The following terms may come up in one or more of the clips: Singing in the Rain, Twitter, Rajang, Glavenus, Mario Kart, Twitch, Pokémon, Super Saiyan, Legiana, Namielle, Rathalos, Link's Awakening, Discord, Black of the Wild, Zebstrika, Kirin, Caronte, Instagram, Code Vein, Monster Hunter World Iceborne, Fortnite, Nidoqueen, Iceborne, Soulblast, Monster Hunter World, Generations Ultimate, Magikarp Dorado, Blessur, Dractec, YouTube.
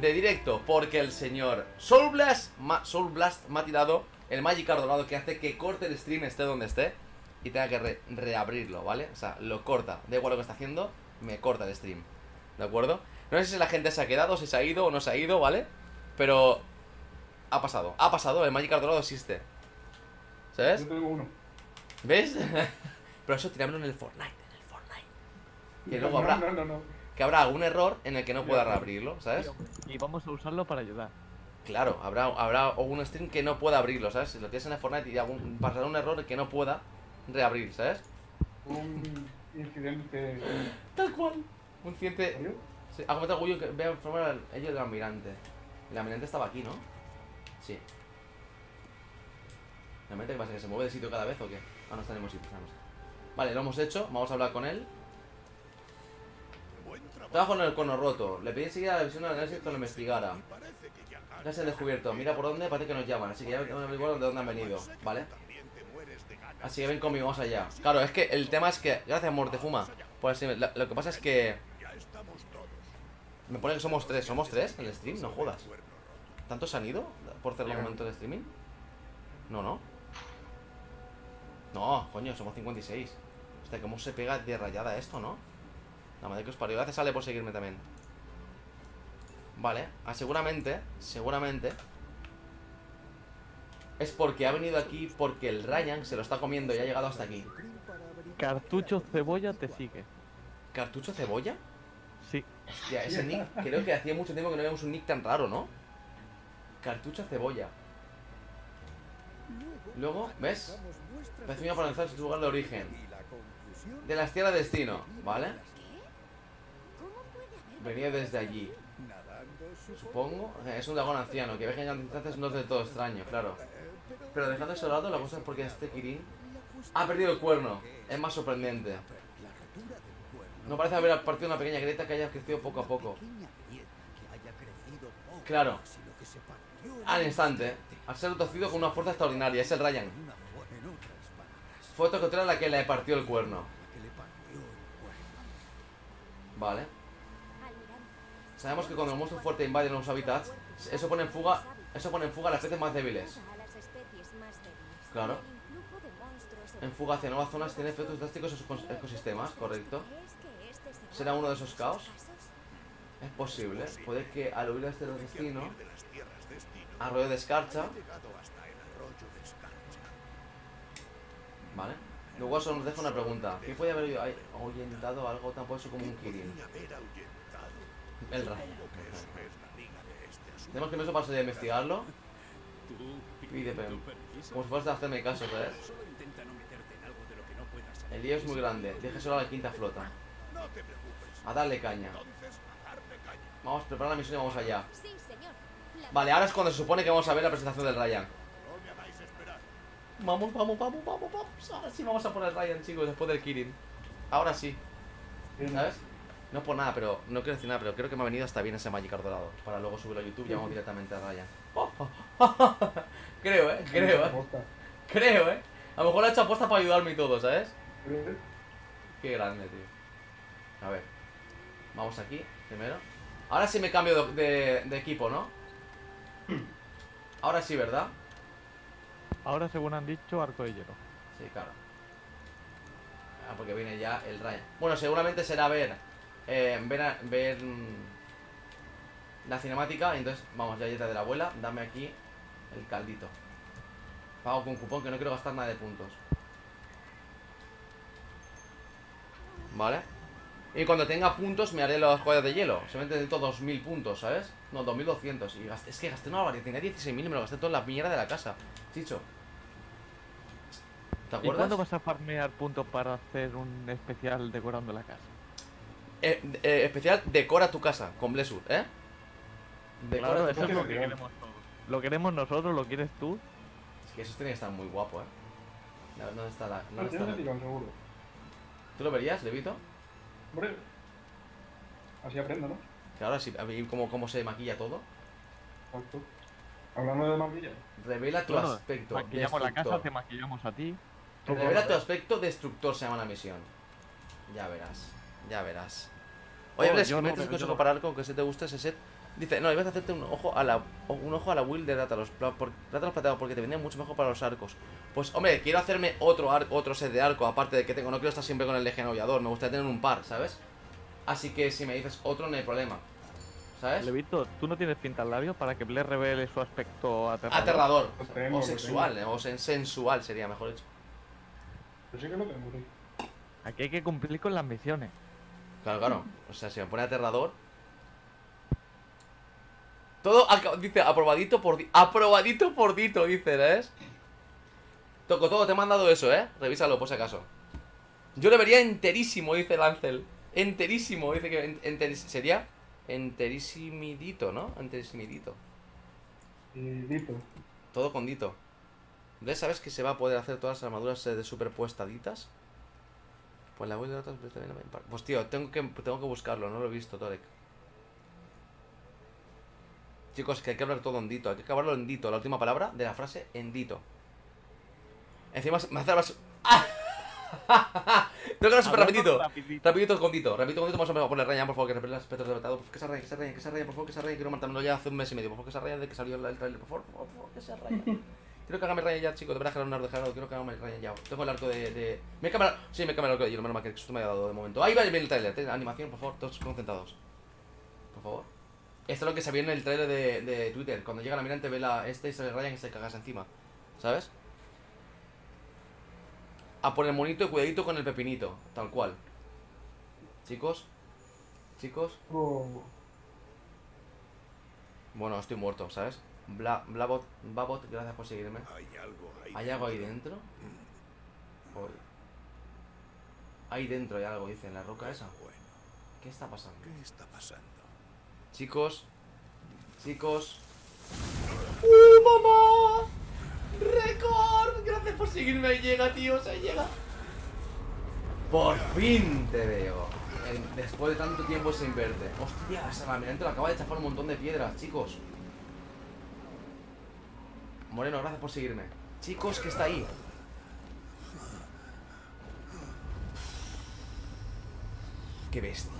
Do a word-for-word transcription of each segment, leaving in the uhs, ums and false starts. de directo, porque el señor Soulblast ma, Soulblast me ha tirado el Magikarp Dorado, que hace que corte el stream, esté donde esté, y tenga que re, reabrirlo, ¿vale? O sea, lo corta, da igual lo que está haciendo, me corta el stream, ¿de acuerdo? No sé si la gente se ha quedado, si se ha ido o no se ha ido, ¿vale? Pero ha pasado, ha pasado, el Magikarp Dorado existe, ¿sabes? Yo tengo uno. ¿Ves? Pero eso tirámoslo en el Fortnite, en el Fortnite. Que no, luego habrá no, no, no. Que habrá algún error en el que no pueda reabrirlo, ¿sabes? Y vamos a usarlo para ayudar. Claro, habrá, habrá algún stream que no pueda abrirlo, ¿sabes? Si lo tienes en el Fortnite y algún, pasará un error que no pueda reabrir, ¿sabes? Un incidente... Tal cual. Un incidente... Sí, ha comentado Gullo que voy a informar a ellos del almirante. El almirante estaba aquí, ¿no? Sí. ¿Realmente qué pasa? ¿Que se mueve de sitio cada vez o qué? Ah, no está en el mismo sitio, no sé. Vale, lo hemos hecho, vamos a hablar con él. Trabajo en el cono roto. Le pedí enseguida a la visión de análisis que no me explicara. Ya se ha descubierto. Mira por dónde, parece que nos llaman. Así que ya tenemos que averiguar de dónde han venido, ¿vale? Así que ven conmigo, vamos allá. Claro, es que el tema es que... Gracias, Mortefuma. Pues sí, lo que pasa es que... Me pone que somos tres. ¿Somos tres en el stream? No jodas. ¿Tantos han ido por cerrar el momento de streaming? No, no. No, coño, somos cincuenta y seis. Hostia, cómo se pega de rayada esto, ¿no? La madre que os parió. Gracias, Ale, por seguirme también. Vale, ah, seguramente, seguramente es porque ha venido aquí porque el Rajang se lo está comiendo y ha llegado hasta aquí. Cartucho Cebolla te sigue. ¿Cartucho Cebolla? Sí. Hostia, ese nick, creo que hacía mucho tiempo que no veíamos un nick tan raro, ¿no? Cartucho Cebolla. Luego, ¿ves? Vecino para lanzar su lugar de origen. De las tierras de destino, ¿vale? Venía desde allí. Supongo. Es un dragón anciano que ve en distancias, no es del todo extraño, claro. Pero dejando eso de lado, la cosa es porque este Kirin ha perdido el cuerno. Es más sorprendente. No parece haber partido una pequeña grieta que haya crecido poco a poco. Claro. Al instante, al ser torcido con una fuerza extraordinaria, es el Rajang. Fue otra contra la que le partió el cuerno. Vale. Sabemos que cuando los monstruos fuertes invaden los hábitats, eso pone en fuga, eso pone en fuga a las especies más débiles. Claro. En fuga hacia nuevas zonas tiene efectos drásticos en sus ecosistemas, correcto. ¿Será uno de esos caos? Es posible. Puede que al huir de este destino, arroyo de escarcha. Vale. Luego eso nos deja una pregunta. ¿Qué puede haber ahuyentado algo tan poderoso como un Kirin? El Rajang. Tenemos que no para de investigarlo. Pídeme. Como si fueras a hacerme caso, ¿sabes? El lío es muy grande. Deja solo a la quinta flota. A darle caña. Vamos a preparar la misión y vamos allá. Vale, ahora es cuando se supone que vamos a ver la presentación del Rajang. Vamos, vamos, vamos, vamos, vamos. Ahora sí vamos a por el Rajang, chicos, después del Kirin. Ahora sí. ¿Sabes? No por nada, pero no quiero decir nada, pero creo que me ha venido hasta bien ese Magikarp Dorado. Para luego subirlo a YouTube y vamos directamente a Rajang. Oh, oh, oh, oh, oh. Creo, eh, creo, eh. Creo, eh. A lo mejor lo ha hecho apuesta para ayudarme y todo, ¿sabes? Qué grande, tío. A ver. Vamos aquí, primero. Ahora sí me cambio de, de, de equipo, ¿no? Ahora sí, ¿verdad? Ahora, según han dicho, arco de hielo. Sí, claro. Ah, porque viene ya el Rajang. Bueno, seguramente será ver... Eh, ver, a, ver mmm, la cinemática. Entonces, vamos, la dieta de la abuela. Dame aquí el caldito. Pago con cupón que no quiero gastar nada de puntos. Vale. Y cuando tenga puntos me haré las joyas de hielo. Solamente necesito dos mil puntos, ¿sabes? No, dos mil doscientos. Y gasté, es que gasté una barbaridad. Tenía dieciséis mil y me lo gasté toda la mierda de la casa, Chicho. ¿Te acuerdas? ¿Y cuándo vas a farmear puntos para hacer un especial decorando la casa? Eh, eh, especial decora tu casa con Blessur, ¿eh? Decora claro, eso es lo que queremos todos. Lo queremos nosotros, lo quieres tú. Es que eso tiene que estar muy guapo, ¿eh? No, ¿dónde está la...? No, está la... Tirón, seguro. ¿Tú lo verías, Levito? Hombre, así aprendo, ¿no? Claro, así, a mí como, como se maquilla todo. Exacto. Hablando de maquilla. Revela tu no, aspecto maquillamos destructor. La casa, te maquillamos a ti. Revela tu aspecto destructor, se llama la misión. Ya verás. Ya verás. Oye, oh, Bless, no, ¿me tienes un consejo para algo que se te guste ese set? Dice, no, ibas a hacerte un ojo a la un ojo a la build de Rathalos, por, Rathalos plateado, porque te vendía mucho mejor para los arcos. Pues, hombre, quiero hacerme otro ar, otro set de arco, aparte de que tengo, no quiero estar siempre con el Legiana aullador, me gustaría tener un par, ¿sabes? Así que si me dices otro, no hay problema, ¿sabes? Levito, tú no tienes pintalabios para que Blair revele su aspecto aterrador. Aterrador, o, tengo, o sexual, o sen sensual sería, mejor dicho. Pero sí que lo tengo, tío. Aquí hay que cumplir con las misiones. Claro, claro, o sea, si me pone aterrador... Todo, dice, aprobadito por dito, aprobadito por dito, dice, ¿sabes? Toco todo, te he mandado eso, ¿eh? Revísalo, por si acaso. Yo lo vería enterísimo, dice Lancel. Enterísimo, dice que en, enteris, sería enterísimidito, ¿no? Enterísimidito. Dito. Todo con dito. ¿Ves? ¿Sabes que se va a poder hacer todas las armaduras de superpuestaditas? Pues la voy de otras, pero también no me impacta. Pues tío, tengo que, tengo que buscarlo, no lo he visto, Torek. Chicos, que hay que hablar todo en dito, hay que acabarlo en dito, la última palabra de la frase en dito. Encima me hace hablar... ¡Ah! Tengo que hablar súper rapidito. Rapidito con dito, rapidito con dito, vamos a poner Ryan, por favor, que repele los aspectos del vetado. Que se rayen, que se rayen, que se rayen, por favor, que se rayen, quiero matármelo ya hace un mes y medio, por favor, que se rayen de que salió el trailer, por favor, por favor, que se rayen. Quiero que haga mi Ryan ya, chicos, de verdad, Gerardo, de Gerardo, quiero que haga mi Ryan ya. Tengo el arco de... de... Me he cambiado... Sí, me he cambiado el arco de hielo, menos mal que esto me ha dado de momento. Ahí va el trailer, animación, por favor, todos concentrados. Por favor. Esto es lo que se vio en el trailer de, de Twitter. Cuando llega la mirante ve la este y se le rayan y se cagas encima, ¿sabes? A por el monito y cuidadito con el pepinito. Tal cual. Chicos. Chicos. Oh. Bueno, estoy muerto, ¿sabes? Bla, bla, bot, Babot, gracias por seguirme. ¿Hay algo ahí, ¿Hay algo ahí dentro? Oh. Ahí dentro hay algo, dice, en la roca esa. Bueno. ¿Qué está pasando? ¿Qué está pasando? Chicos, chicos. ¡Uh, mamá! ¡Record! Gracias por seguirme. Ahí llega, tío, se llega. Por fin te veo. Después de tanto tiempo sin verte. Hostia, esa laminante lo acaba de chafar un montón de piedras, chicos. Moreno, gracias por seguirme. Chicos, que está ahí. Qué bestia.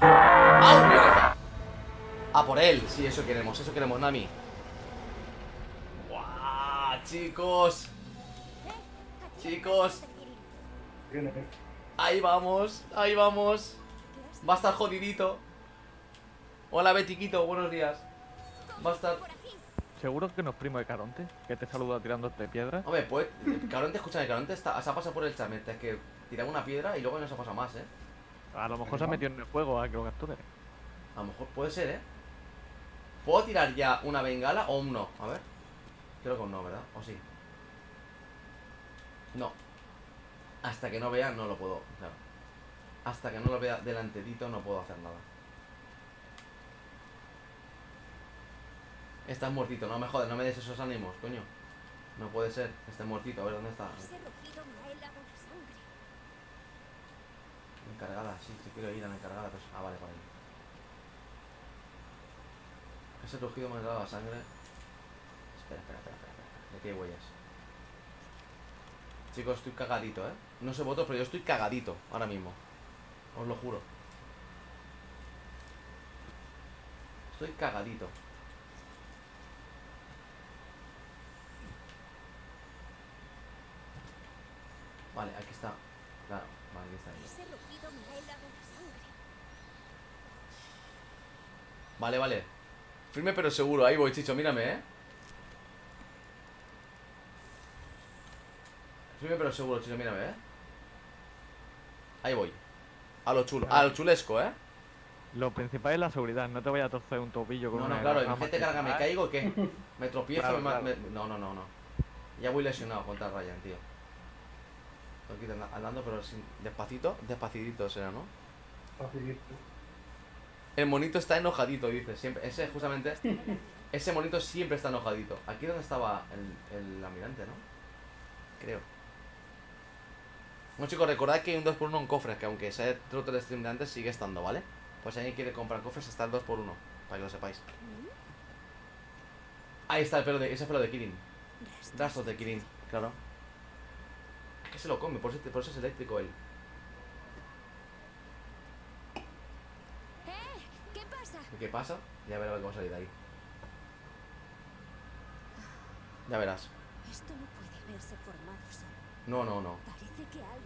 ¡Ah, a por él! Sí, eso queremos, eso queremos, Nami. ¡Guau, chicos! Chicos. Ahí vamos, ahí vamos. Va a estar jodidito. Hola, Betiquito, buenos días. Va a estar... ¿Seguro que no es primo de Caronte? Que te saluda tirándote piedra. Hombre, pues... Caronte, escúchame, Caronte está, se ha pasado por el chamet. Es que tiraba una piedra y luego no se ha pasado más, ¿eh? A lo mejor se ha metido en el fuego, a que lo capture. A lo mejor puede ser, ¿eh? ¿Puedo tirar ya una bengala o un no? A ver. Creo que un no, ¿verdad? ¿O sí? No. Hasta que no vea, no lo puedo. Claro. Hasta que no lo vea delantedito, no puedo hacer nada. Estás muertito, no me jodas, no me des esos ánimos, coño. No puede ser, está muertito, a ver dónde está. Encargada, sí, te quiero ir a la encargada. Pues... Ah, vale, para mí. Ese rugido me ha dado la sangre. Espera, espera, espera, espera. ¿De qué huellas? Chicos, estoy cagadito, ¿eh? No sé vosotros, pero yo estoy cagadito ahora mismo. Os lo juro. Estoy cagadito. Vale, aquí está. Claro, vale, aquí está. Ahí. Vale, vale. Firme pero seguro. Ahí voy, Chicho, mírame, ¿eh? Firme pero seguro, Chicho, mírame, ¿eh? Ahí voy. A lo chulo, a lo chulesco, ¿eh? Lo principal es la seguridad. No te voy a torcer un tobillo con... No, no, claro. Imagínate, carga, me caigo, ¿qué? Me tropiezo, claro, me, claro. me... No, no, no, no. Ya voy lesionado contra Ryan, tío. Estoy aquí andando, pero sin... despacito. Despacitito será, ¿no? Despacito. El monito está enojadito, dice, siempre. Ese, justamente, ese monito siempre está enojadito. Aquí es donde estaba el, el almirante, ¿no? Creo. Bueno, chicos, recordad que hay un dos por uno en cofres, que aunque sea el trote del stream de antes, sigue estando, ¿vale? Pues si alguien quiere comprar cofres, está el dos por uno, para que lo sepáis. Ahí está el pelo de... ese es pelo de Kirin. Rastos de Kirin, claro. Es que se lo come, por eso, por eso es eléctrico él. ¿Qué pasa? Ya verás cómo salir de ahí. Ya verás. Esto no puede haberse formado solo. No, no, no.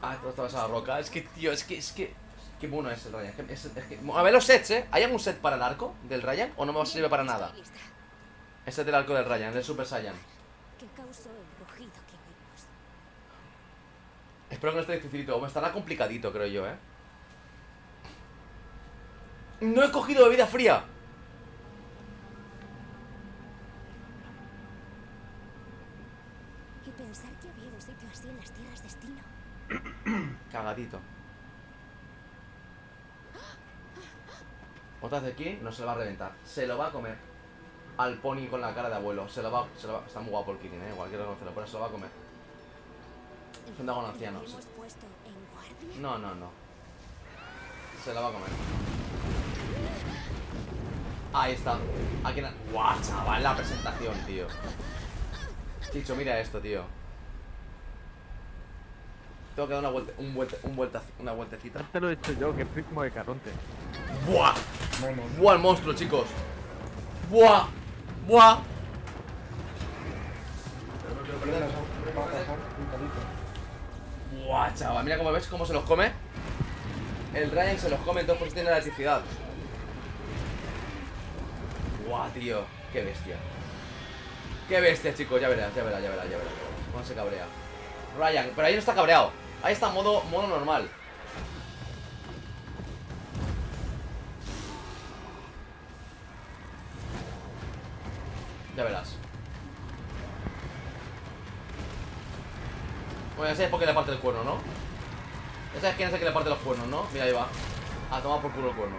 Ah, te has atravesado la roca. Es que, tío, es que, es que. Qué bueno es el Rajang. Es, es que... A ver los sets, ¿eh? ¿Hay algún set para el arco del Rajang o no me sirve para nada? Este es del arco del Rajang, del Super Saiyan. ¿Qué causó el rugido que vimos? Espero que no esté dificilito. O me estará complicadito, creo yo, ¿eh? ¡No he cogido bebida fría! Y pensar que había un sitio así en las tierras destino. Cagadito. Otra de aquí no se lo va a reventar. Se lo va a comer. Al pony con la cara de abuelo. Se lo va, se lo va. Está muy guapo el Kirin, eh. Cualquiera lo conocerá, pero se lo va a comer. Es un dragón anciano. No, no, no. Se lo va a comer. Ahí está. Aquí na... ¡Guau, chaval! La presentación, tío. Chicho, mira esto, tío. Tengo que dar una vuelta, un vuelta, un vuelta, una vueltecita. Te lo he hecho yo, que estoy como de Caronte. ¡Buah! ¡Buah, el monstruo, chicos! ¡Buah! ¡Buah! ¡Buah, chaval! Mira cómo ves, cómo se los come. El Rajang se los come, entonces tiene la electricidad. ¡Buah, tío! ¡Qué bestia! ¡Qué bestia, chicos! Ya verás, ya verás, ya verás, ya verás. ¿Cómo se cabrea? Rajang, pero ahí no está cabreado. Ahí está modo, modo normal. Ya verás. Bueno, ya sabes por qué le parte el cuerno, ¿no? Ya sabes quién es el que le parte los cuernos, ¿no? Mira, ahí va. A tomar por culo el cuerno.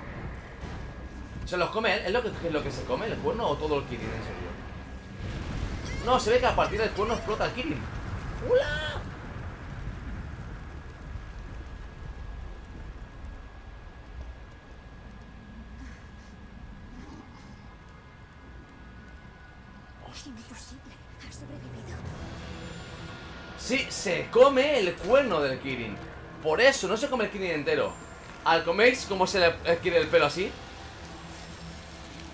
¿Se los come él? ¿Es lo que, es lo que se come el cuerno o todo el Kirin, en serio? No, se ve que a partir del cuerno explota el Kirin. ¡Hola! Imposible, has sobrevivido. Sí, se come el cuerno del Kirin. Por eso, no se come el Kirin entero. Al coméis, como se le adquiere el pelo así.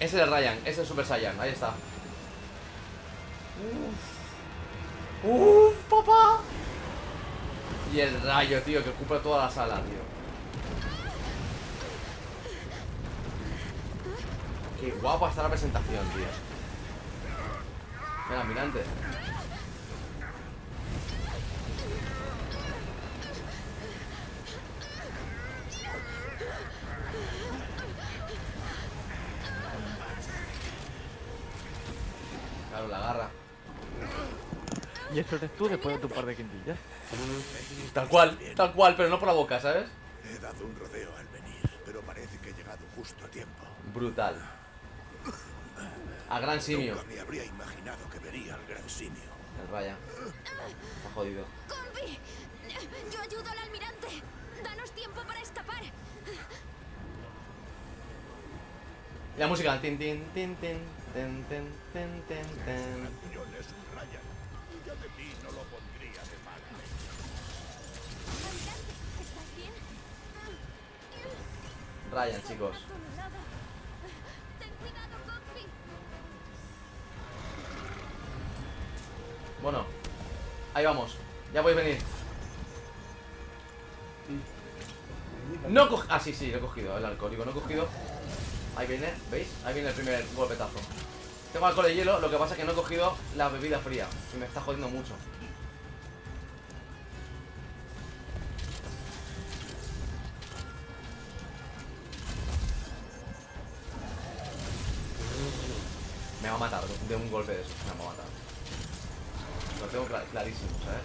Ese es el Rajang, ese es el Super Saiyan, ahí está. Uff, uff, papá. Y el rayo, tío, que ocupa toda la sala, tío. Qué guapa está la presentación, tío. Mira, mirante. Claro, la agarra. Y eso eres tú después de tu par de quintillas. Tal cual, tal cual, pero no por la boca, ¿sabes? He dado un rodeo al venir, pero parece que he llegado justo a tiempo. Brutal. Al gran simio. Nunca me habría imaginado que vería al gran simio. El Rajang. Está jodido. Compi, yo ayudo al almirante. Danos tiempo para escapar. La música. Tin tin tin tin tin tin tin tin. Yo le subrayan. Yo de ti no lo pondría de mal. ¿Estás bien? Rajang, chicos. Bueno, ahí vamos. Ya podéis venir. No he cogido. Ah, sí, sí, lo he cogido. El alcohólico no he cogido. Ahí viene, ¿veis? Ahí viene el primer golpetazo. Tengo alcohol de hielo, lo que pasa es que no he cogido la bebida fría. Y me está jodiendo mucho. Me va a matar de un golpe de eso. Me va a matar. Lo tengo clarísimo, ¿sabes?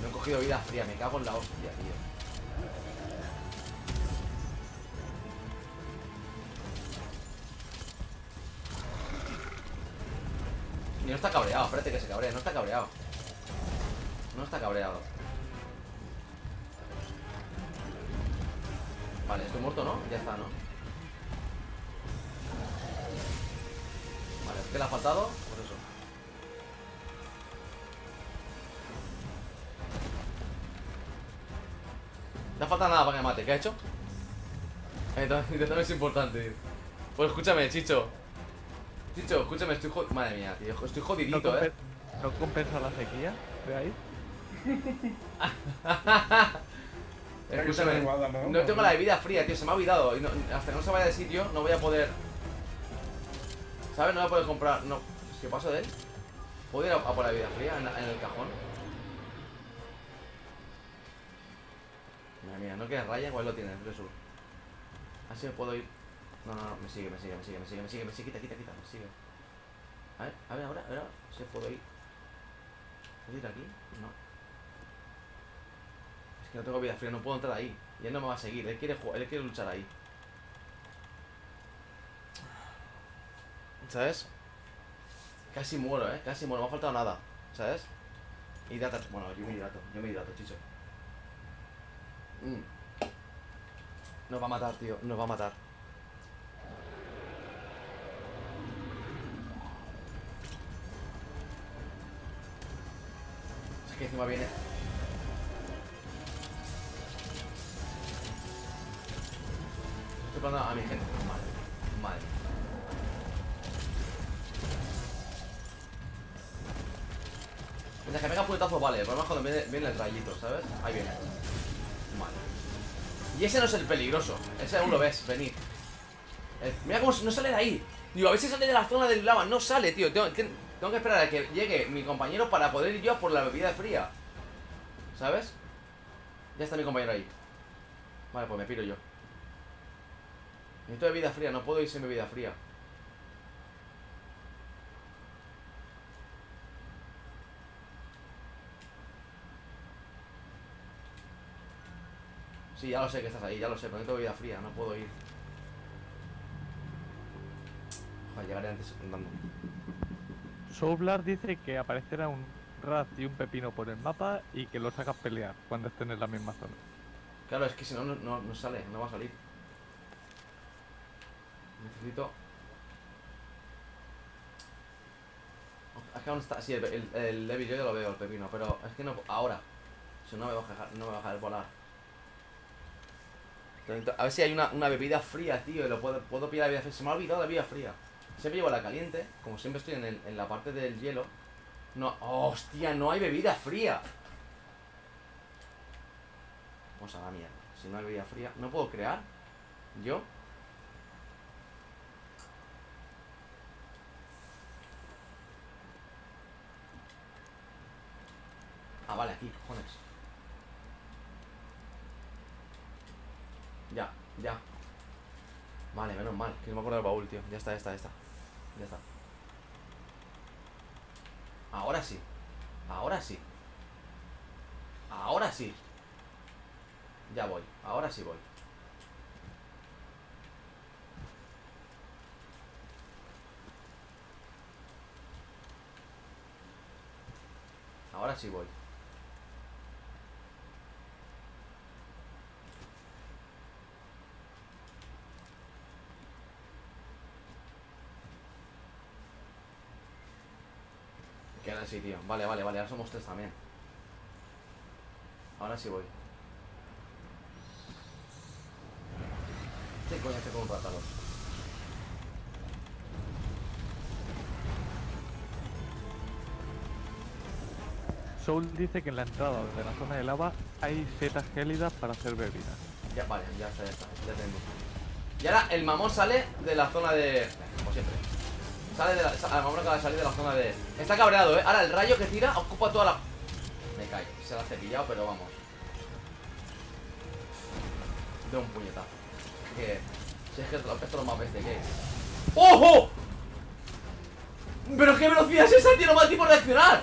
No he cogido vida fría, me cago en la hostia, tío. Y no está cabreado, espérate que se cabree, no está cabreado. No está cabreado. Vale, estoy muerto, ¿no? Ya está, ¿no? Vale, ¿qué le ha faltado? Por eso. No falta nada para que me mate, ¿qué ha hecho? Entonces, entonces no es importante, tío. Pues escúchame, Chicho. Chicho, escúchame, estoy jod... Madre mía, tío, estoy jodidito, ¿No eh. ¿No compensa la sequía? ¿Ve ahí? Escúchame, no tengo la bebida fría, tío, se me ha olvidado. Y no, hasta que no se vaya de sitio, no voy a poder. ¿Sabes? No voy a poder comprar. No, si paso de él, ¿puedo ir a, a por la bebida fría en, en el cajón? Madre mía, no queda raya, igual lo tienes, Blessur. Así me puedo ir. No, no, no, me sigue, me sigue, me sigue, me sigue, me sigue, me sigue, quita, quita, quita, me sigue. A ver, a ver, ahora, a ver, ahora, si puedo ir. ¿Puedo ir aquí? No. Es que no tengo vida fría, no puedo entrar ahí. Y él no me va a seguir, él quiere jugar, él quiere luchar ahí. ¿Sabes? Casi muero, eh, casi muero, no me ha faltado nada, ¿sabes? Hidrata, bueno, yo me hidrato, yo me hidrato, Chicho. Mm. Nos va a matar, tío, nos va a matar. Que encima viene. Estoy plantando a mi gente. Madre, madre. Mientras que pega puñetazo, vale. El problema es cuando viene, viene el rayito, ¿sabes? Ahí viene. Vale. Y ese no es el peligroso. Ese aún lo ves, venid. El, mira cómo no sale de ahí. Digo, a ver si sale de la zona del lava. No sale, tío. Tengo que. Tengo que esperar a que llegue mi compañero para poder ir yo a por la bebida fría, ¿sabes? Ya está mi compañero ahí. Vale, pues me piro yo. Necesito bebida fría, no puedo ir sin bebida fría. Sí, ya lo sé que estás ahí, ya lo sé, pero necesito bebida fría, no puedo ir. Ojalá llegaré antes andando. Soulblast dice que aparecerá un rat y un pepino por el mapa y que los hagas pelear cuando estén en la misma zona. Claro, es que si no, no, no sale, no va a salir. Necesito... Es que aún está... Sí, el, el, el Levi yo ya lo veo, el pepino, pero es que no... Ahora. Si no me va a dejar, no me va a dejar volar. A ver si hay una, una bebida fría, tío, y lo puedo, puedo pillar la bebida fría. Se me ha olvidado la bebida fría. Siempre llevo la caliente, como siempre estoy en, el, en la parte del hielo. No, oh, hostia, no hay bebida fría. Vamos a la mierda. Si no hay bebida fría, ¿no puedo crear? ¿Yo? Ah, vale, aquí, cojones. Ya, ya. Vale, menos mal, que no me acuerdo del baúl, tío. Ya está, ya está, ya está. Ya está. Ahora sí. Ahora sí. Ahora sí. Ya voy. Ahora sí voy. Ahora sí voy. Que ahora sí, tío. Vale, vale, vale. Ahora somos tres también. Ahora sí voy. ¿Qué coño hace con un Rathalos? Soul dice que en la entrada de la zona de lava hay setas gélidas para hacer bebidas. Ya, vale. Ya está, ya está. Ya tengo. Y ahora el mamón sale de la zona de... Como siempre. Sale de la... A lo mejor acaba de salir de la zona de... Está cabreado, ¿eh? Ahora el rayo que tira ocupa toda la... Me cae. Se la ha cepillado, pero vamos. De un puñetazo. Que... Si es que esto lo más bestia que es. ¡Ojo! ¿Pero qué velocidad es esa, tío? No me da tiempo a reaccionar.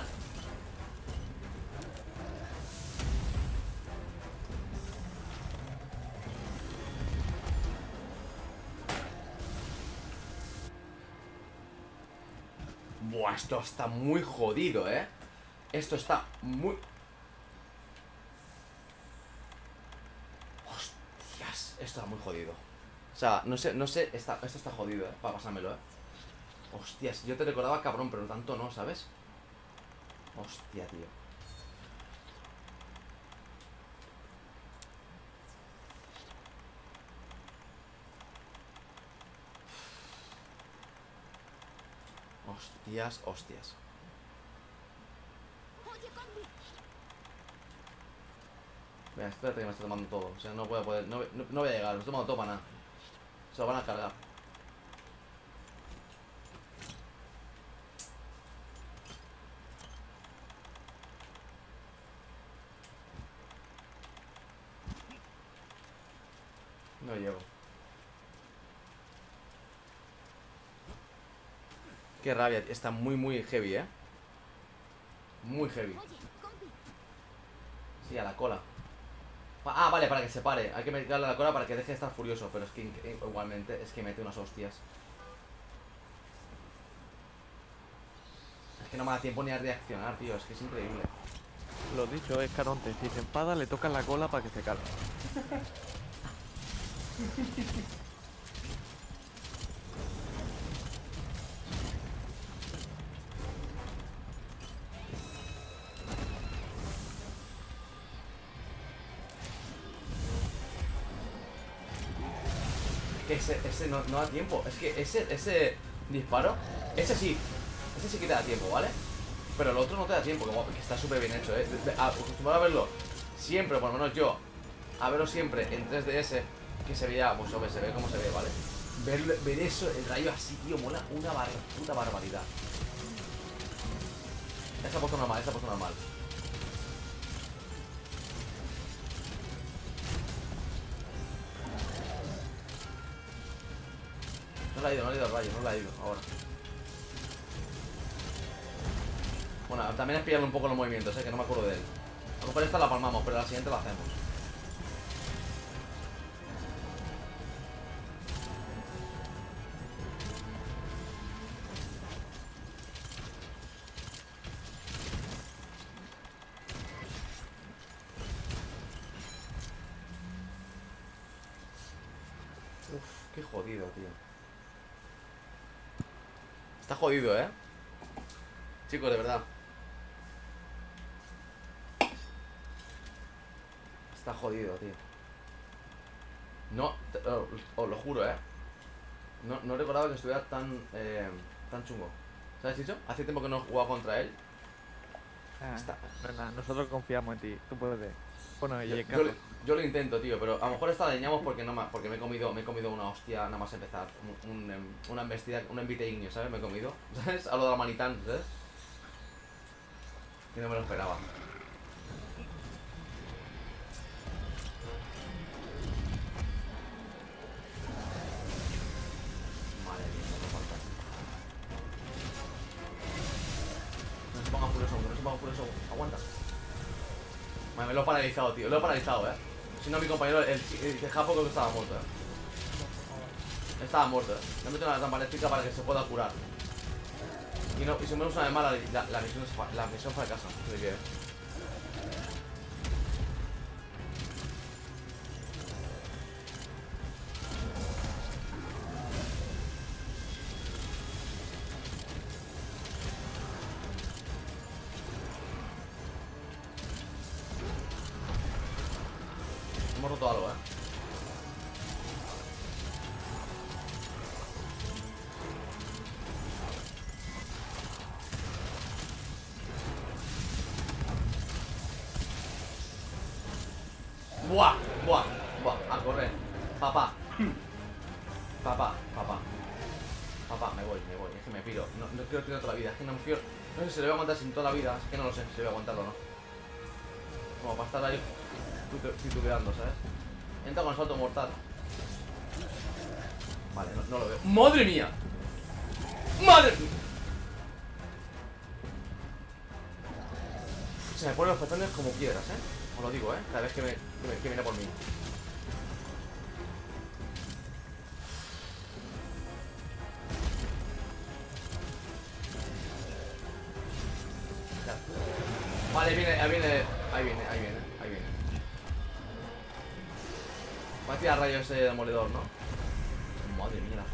Buah, esto está muy jodido, ¿eh? Esto está muy... Hostias, esto está muy jodido. O sea, no sé, no sé, está, esto está jodido, ¿eh? Para pasármelo, ¿eh? Hostias, yo te recordaba cabrón, pero tanto no, ¿sabes? Hostia, tío. Hostias, hostias. Mira, espérate que me está tomando todo. O sea, no voy a poder, no, no, no voy a llegar. Me está tomando todo para nada. Se lo van a cargar. No llego. Qué rabia, está muy muy heavy, eh. Muy heavy. Sí, a la cola. Ah, vale, para que se pare. Hay que meterle a la cola para que deje de estar furioso. Pero es que igualmente es que mete unas hostias. Es que no me da tiempo ni a reaccionar, tío. Es que es increíble. Lo dicho es Caronte, si se empada le tocan la cola para que se calme. Ese, ese no, no da tiempo. Es que ese, ese disparo, ese sí, ese sí que te da tiempo, ¿vale? Pero el otro no te da tiempo, como que está súper bien hecho, ¿eh? Acostumbrado a verlo siempre, por lo menos yo, a verlo siempre en tres D S, que se veía, pues hombre, se ve como se ve, ¿vale? Ver, ver eso, el rayo así, tío, mola una bar puta barbaridad. Esa puesto normal, esa puesto normal. No la ha ido, no la ha ido el rayo, no la ha ido ahora. Bueno, también es pillarle un poco los movimientos, ¿eh? Que no me acuerdo de él. A lo mejor esta la palmamos, pero la siguiente la hacemos. Uf, qué jodido, tío. Está jodido, ¿eh? Chicos, de verdad. Está jodido, tío. No, os lo juro, ¿eh? No, no recordaba que estuviera tan eh, tan chungo. ¿Sabes, Chicho? Hace tiempo que no he jugado contra él. Ah, está. Verdad, nosotros confiamos en ti. Tú puedes. Bueno, yo, yo, yo lo intento, tío, pero a lo mejor esta la dañamos porque no más, porque me he comido, me he comido una hostia nada más empezar. Un, un, una embestida, un envite, ¿sabes? Me he comido, ¿sabes? A lo de la manitán, ¿sabes? Que no me lo esperaba. Madre mía, no falta. No se pongan furioso, no se pongan furioso, aguanta. Me lo he paralizado, tío, lo he paralizado, eh. Si no, mi compañero, el, el de Japo, creo que estaba muerto, eh. Estaba muerto, eh. Le he metido una trampa eléctrica para que se pueda curar. Y, no, y si me usa además la, la, la misión la misión fracasa. Así que... Buah, buah, buah, a correr. Papá. Papá, papá. Papá, me voy, me voy, es que me piro. No, no quiero tener toda la vida, es que no me fío. No sé si se le voy a aguantar sin toda la vida, es que no lo sé si se le voy a aguantarlo o no. Como para estar ahí titubeando, ¿sabes? Entra con el salto mortal. Vale, no, no lo veo. ¡Madre mía! ¡Madre mía! Se me ponen los patrones como piedras, ¿eh? Os lo digo, eh, cada vez que, me, que, me, que viene por mí. Ya. Vale, viene, ahí viene, ahí viene, ahí viene, ahí viene. Va a tirar rayos ese demoledor, ¿no? Madre mía.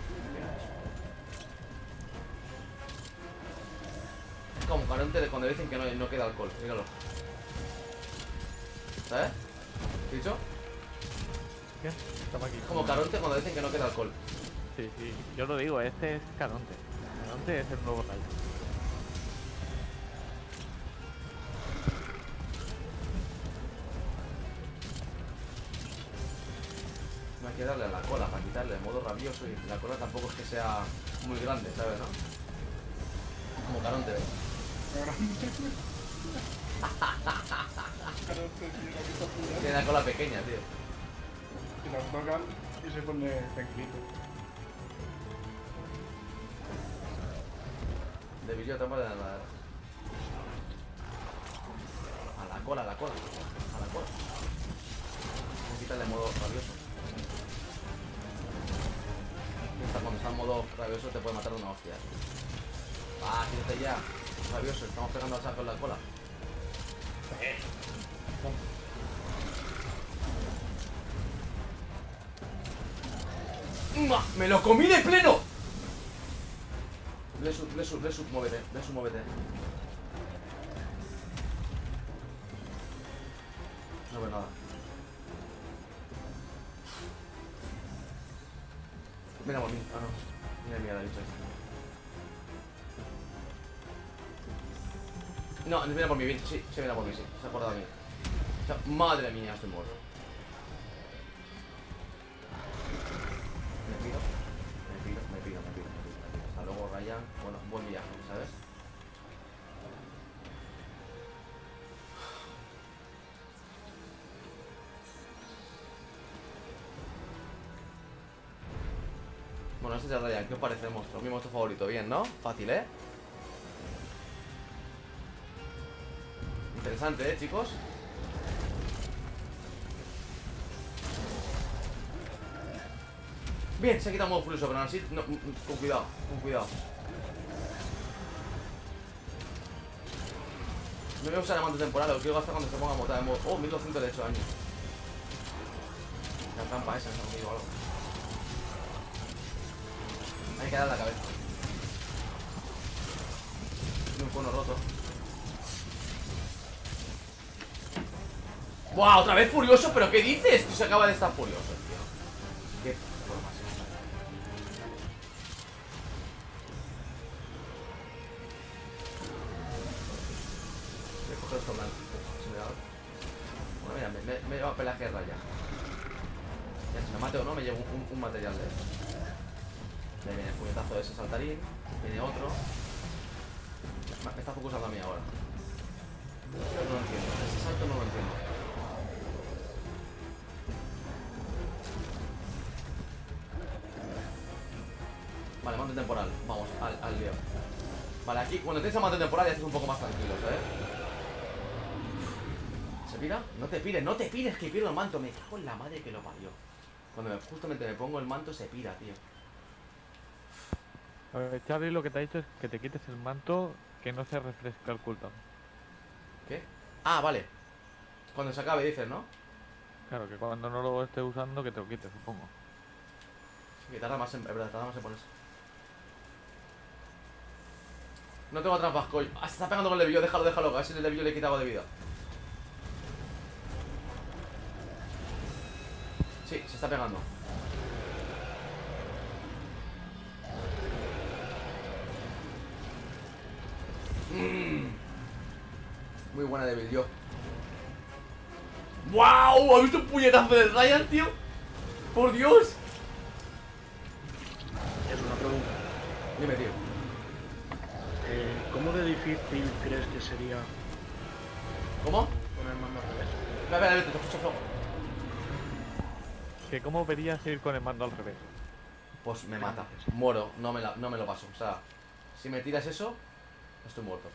Es como Caronte cuando dicen que no, no queda alcohol, míralo. ¿Sabes? ¿Te he dicho? ¿Qué? Estamos aquí. Como Caronte cuando dicen que no queda alcohol. Sí, sí, yo lo digo, este es Caronte. Caronte es el nuevo Rajang. No hay que darle a la cola para quitarle el modo rabioso, y la cola tampoco es que sea muy grande, ¿sabes, no? Como Caronte, ¿eh? Tiene la cola pequeña, tío. Y la tocan y se pone tranquilito. Debió tomar a la... A la cola, a la cola. A la cola. Quítale modo rabioso. Cuando está en modo rabioso te puede matar de una hostia. Ah, quítate ya. Rabioso, estamos pegando al saco con la cola. ¿Eh? ¡Me lo comí de pleno! Blessur, Blessur, Blessur, muévete, Blessur, muévete. No veo nada. Mira, mami. Ah, no. Mira, mira, la bicha. No, mira por mí, bien. Sí, se mira por mí, sí. Se ha acordado de mí. O sea, madre mía, estoy muerto. Me pido, me pido, me pido, me pido. Hasta luego, Ryan. Bueno, buen viaje, ¿sabes? Bueno, este es el Ryan. ¿Qué os parece el monstruo? Mi monstruo favorito. Bien, ¿no? Fácil, ¿eh? Interesante, ¿eh, chicos? Bien, se ha quitado modo furioso, pero aún así... No, con cuidado, con cuidado. No voy a usar el mando temporal, lo quiero gastar cuando se ponga botada de modo... Oh, mil doscientos de hecho daño. La trampa esa, no me digo algo. Hay que darle la cabeza. Tiene un cono roto. ¡Guau! Wow, otra vez furioso, pero ¿qué dices? Tú se acaba de estar furioso, tío. Qué forma se usa. Voy a coger esto blanco. Se me da. Bueno, mira, me, me, me lleva pelaje de raya. Ya, si me mate o no, me llevo un, un, un material de eso. Ahí viene el puñetazo de ese saltarín. Viene otro. Me está focusando a mí ahora. No lo entiendo. Ese salto no lo entiendo. Vale, mando temporal, vamos, al, al lío. Vale, aquí, cuando tienes el mando temporal ya estás un poco más tranquilo, ¿sabes? ¿Se pira? No te pires, no te pires que pierdo el manto. Me cago en la madre que lo parió. Cuando me, justamente me pongo el manto se pira, tío. A ver, Charlie lo que te ha dicho es que te quites el manto, que no se refresca el cooldown. ¿Qué? Ah, vale. Cuando se acabe dices, ¿no? Claro, que cuando no lo estés usando que te lo quites, supongo. Sí, que tarda más en... es verdad, tarda más en ponerse. No tengo trampas, coño. Ah, se está pegando con el levillo, déjalo, déjalo. A ver si el levillo le quitaba de vida. Sí, se está pegando. Mm. Muy buena debilio. ¡Wow! ¿Has visto un puñetazo de Ryan, tío? ¡Por Dios! Es una pregunta. Dime, tío. Eh, ¿Cómo de difícil crees que sería? ¿Cómo? Poner mando al revés. Espera, espera, te escucho fuego. ¿Que cómo verías ir con el mando al revés? Pues me mata, muero, no me, la, no me lo paso. O sea, si me tiras eso, estoy muerto.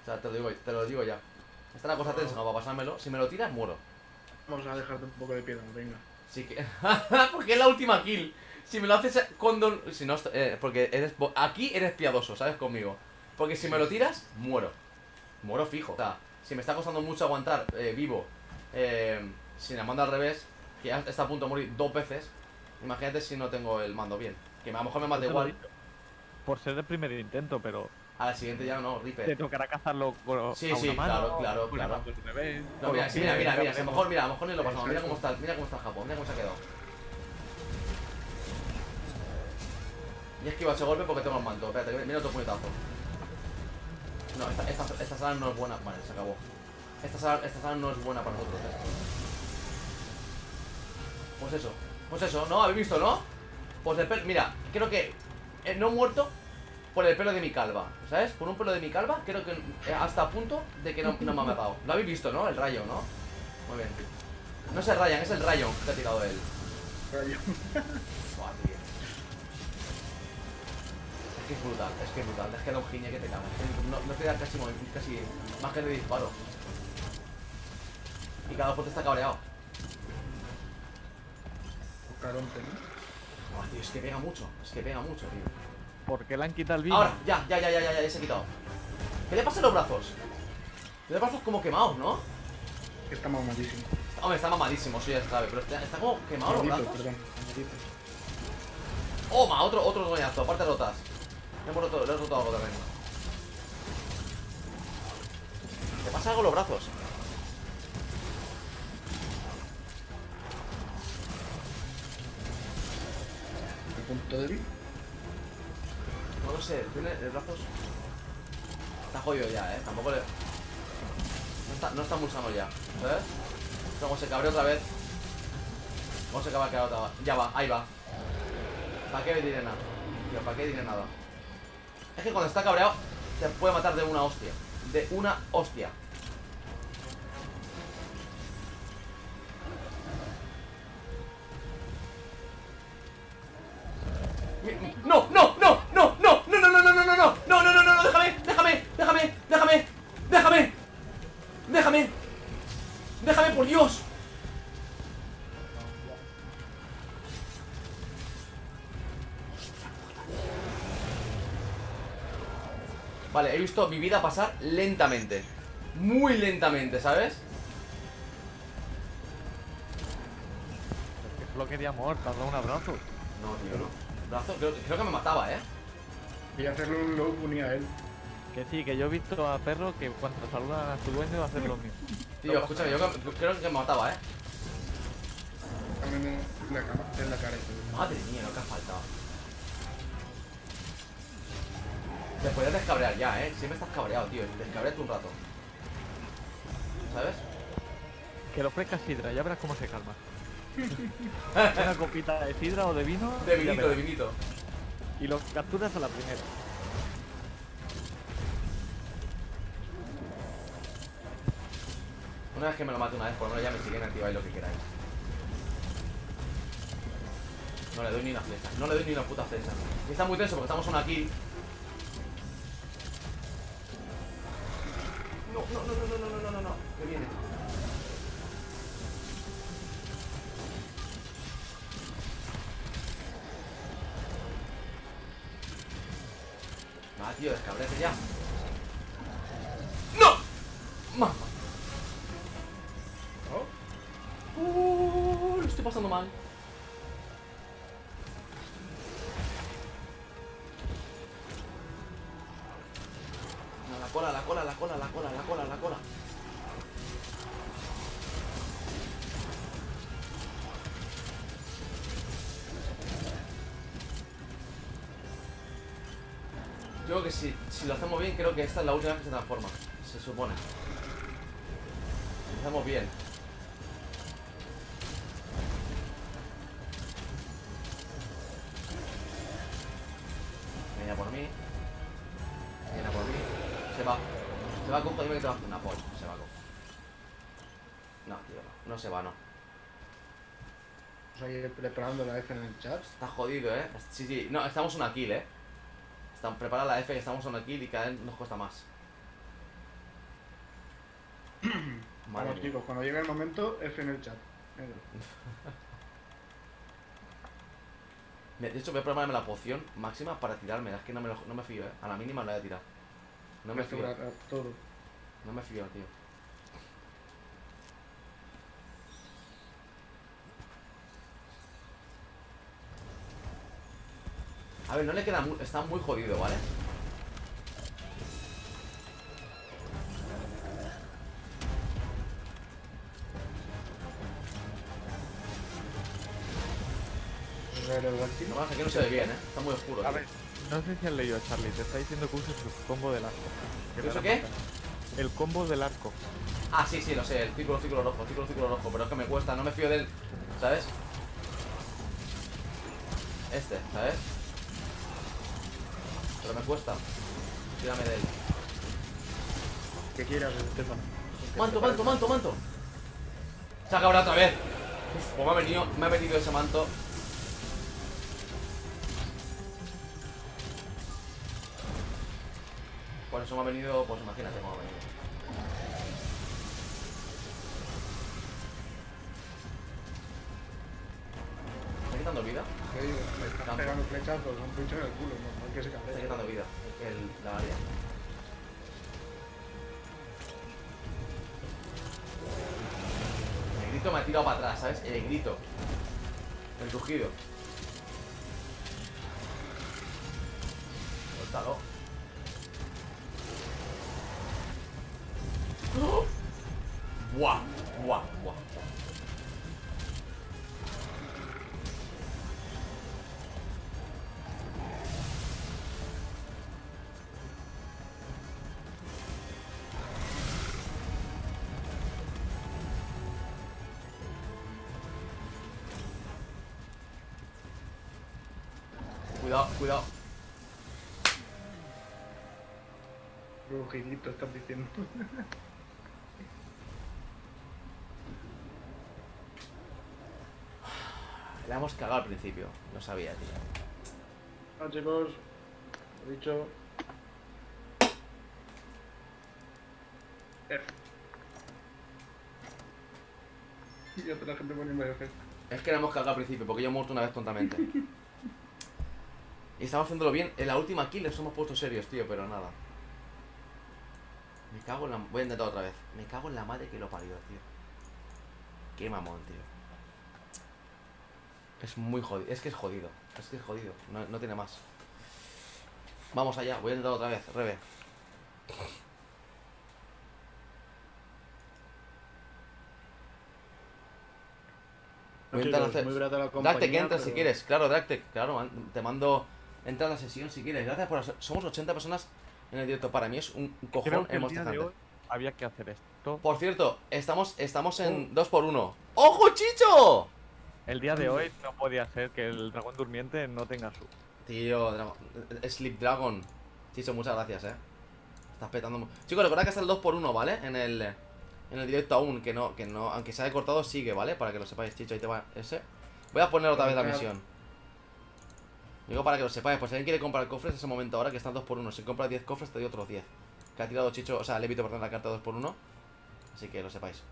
O sea, te lo digo, te lo digo ya. Está la cosa tensa, no va a pasármelo. Si me lo tiras, muero. Vamos a dejarte un poco de piedra, venga. Sí que... Porque es la última kill. Si me lo haces cuando... Si no, eh, porque eres... Aquí eres piadoso, ¿sabes? Conmigo. Porque si me lo tiras, muero. Muero fijo. O sea, si me está costando mucho aguantar eh, vivo, eh, sin el mando al revés, que ya está a punto de morir dos veces, imagínate si no tengo el mando bien. Que a lo mejor me mata igual. Por ser el primer intento, pero... A la siguiente ya no, Ripe. Te tocará cazarlo con... Sí, sí, claro, claro, claro. No, mira, sí, mira, mira, mira. A lo mejor, mira, a lo mejor ni lo pasamos. Mira cómo está, mira cómo está el Japón, mira cómo se ha quedado. Y esquivo ese golpe porque tengo el manto. Espérate, mira otro puñetazo. No, esta, esta, esta sala no es buena. Vale, se acabó. Esta sala, esta sala no es buena para nosotros. Pues eso. Pues eso, ¿no? ¿Habéis visto, no? Pues el pelo... Mira, creo que... Eh, no he muerto por el pelo de mi calva, ¿sabes? Por un pelo de mi calva, creo que eh, hasta a punto de que no, no me ha matado. Lo habéis visto, ¿no? El rayo, ¿no? Muy bien. No es el Ryan, es el Rayon que te ha tirado él. Rayon. Buah, tío. Es que es brutal, es que es brutal. Es que da un giñe que te cago. No, no te da casi, casi más que de disparo. Y cada vez te está cabreado. Caronte, ¿no? Buah, tío, es que pega mucho, es que pega mucho, tío. ¿Por qué le han quitado el vino? Ahora, ya, ya, ya, ya, ya, ya se ha quitado. ¿Qué le pasa a los brazos? Los brazos como quemados, ¿no? Que está mamadísimo. Hombre, está mamadísimo, sí, ya se sabe, pero está, está como quemado los brazos. Perdón, oh, ma, otro, otro doñazo, aparte rotas. Le hemos roto, le he roto algo también. ¿Te pasa algo los brazos? ¿El punto débil? No lo sé, tiene los brazos. Está jodido ya, eh. Tampoco le. No está, no está muy sano ya, ¿sabes? Como se cabreó otra vez. Como se acaba quedando otra vez. Ya va, ahí va. ¿Para qué diré nada? Tío, ¿para qué diré nada? Es que cuando está cabreado se puede matar de una hostia. De una hostia. ¡No! ¡No! ¡No! ¡No! ¡No! ¡No! ¡No! ¡No! ¡No! ¡No! ¡No! ¡No! ¡No! ¡No! ¡No! ¡No! ¡Déjame! ¡Déjame! ¡Déjame! ¡Déjame! ¡Déjame! ¡Déjame! ¡Déjame, por Dios! Vale, he visto mi vida pasar lentamente. Muy lentamente, ¿sabes? Es que lo quería amor, te has dado un abrazo. No, tío, no. Brazo, creo, creo que me mataba, ¿eh? Y hacerlo lo unía a él. Que sí, que yo he visto a perros que cuando saludan a su duende va a hacer lo mismo. Tío, escúchame, yo creo que me mataba, ¿eh? A mí me... en la cara. Madre mía, lo que ha faltado. Te podías descabrear ya, ¿eh? Siempre estás cabreado, tío. Descabreate un rato. ¿Sabes? Que lo ofrezcas sidra, ya verás cómo se calma. Una copita de sidra o de vino. De vinito, de vinito. Y los capturas a la primera. Una vez que me lo mate una vez, por lo menos ya me siguen activáis lo que queráis. No le doy ni una flecha, no le doy ni una puta flecha. Y está muy tenso porque estamos uno aquí. No, no, no, no, no, no, no, no, no. Que viene. Va, tío, descabrete ya. ¡No! ¡Mamá! Uh, lo estoy pasando mal. No, la cola, la cola, la cola, la cola, la cola, la cola. Yo creo que si, si lo hacemos bien, creo que esta es la última vez que se transforma. Se supone. Si lo hacemos bien. Viene por mí. Viene por mí. Se va. Se va a cojo, dime que te va a hacer una polla. Se va a cojo. No, tío, no. No se va, no. Pues ahí preparando la F en el chat. Está jodido, eh. Sí, sí. No, estamos una kill, eh. Están preparada la F y estamos una kill y cada vez nos cuesta más. Vamos, bueno, chicos, cuando llegue el momento, F en el chat. Negro. De hecho, voy a probarme la poción máxima para tirarme. Es que no me, lo, no me fío, eh. A la mínima la voy a tirar. No me fío. Todo. No me fío, tío. A ver, no le queda... Mu está muy jodido, ¿vale? Pero, ¿sí? Lo más aquí no se ve bien, eh. Está muy oscuro. A ver, no sé si han leído a Charlie. Te está diciendo que uses el combo del arco. ¿Qué uso qué? El combo del arco. Ah, sí, sí, lo sé. El círculo, círculo rojo, círculo, círculo rojo. Pero es que me cuesta, no me fío del... ¿Sabes? Este, ¿sabes? Pero me cuesta. Tírame de él. ¿Qué quieras, Estefano? Manto, manto, manto, manto. Se ha acabado otra vez. Pues me ha venido, me ha venido ese manto. Por eso me ha venido, pues imagínate cómo ha venido. ¿Me está quitando vida? Sí, me están pegando flechazos, un pincho en el culo, no hay que se cancele. Me está quitando vida, el, la área. El grito me ha tirado para atrás, ¿sabes? El grito. El rugido. Suéltalo. ¡Oh! Buah, buah, buah. Cuidado, cuidado. Rugidito, estás diciendo. La hemos cagado al principio, no sabía, tío. No, chicos, lo dicho. F. Y otra gente pone medio F. Es que la hemos cagado al principio, porque yo he muerto una vez tontamente. Y estamos haciéndolo bien. En la última kill nos hemos puesto serios, tío, pero nada. Me cago en la... Voy a intentar otra vez. Me cago en la madre que lo parió, tío. Qué mamón, tío. Es muy jodido, es que es jodido, es que es jodido, no, no tiene más. Vamos allá, voy a intentar otra vez, Rebe. Voy a intentar hacer... Dractec, entra pero... si quieres, claro, Dractec, claro, te mando... Entra a la sesión si quieres, gracias por... Somos ochenta personas en el directo, para mí es un cojón el Monster Hunter. Había que hacer esto. Por cierto, estamos, estamos en dos por uno. ¡Ojo, Chicho! El día de hoy no podía ser que el dragón durmiente no tenga su... Tío, dra... Sleep Dragon. Chicho, muchas gracias, eh. Estás petando... Chicos, recordad que está el dos por uno, ¿vale? En el, en el directo aún, que no, que no... Aunque se haya cortado, sigue, ¿vale? Para que lo sepáis, Chicho, ahí te va ese. Voy a poner otra vez la misión. Digo para que lo sepáis, pues si alguien quiere comprar cofres, es el momento ahora que está el dos por uno. Si compras diez cofres, te doy otros diez. Que ha tirado Chicho, o sea, Levito, perdón, la carta dos por uno. Así que lo sepáis.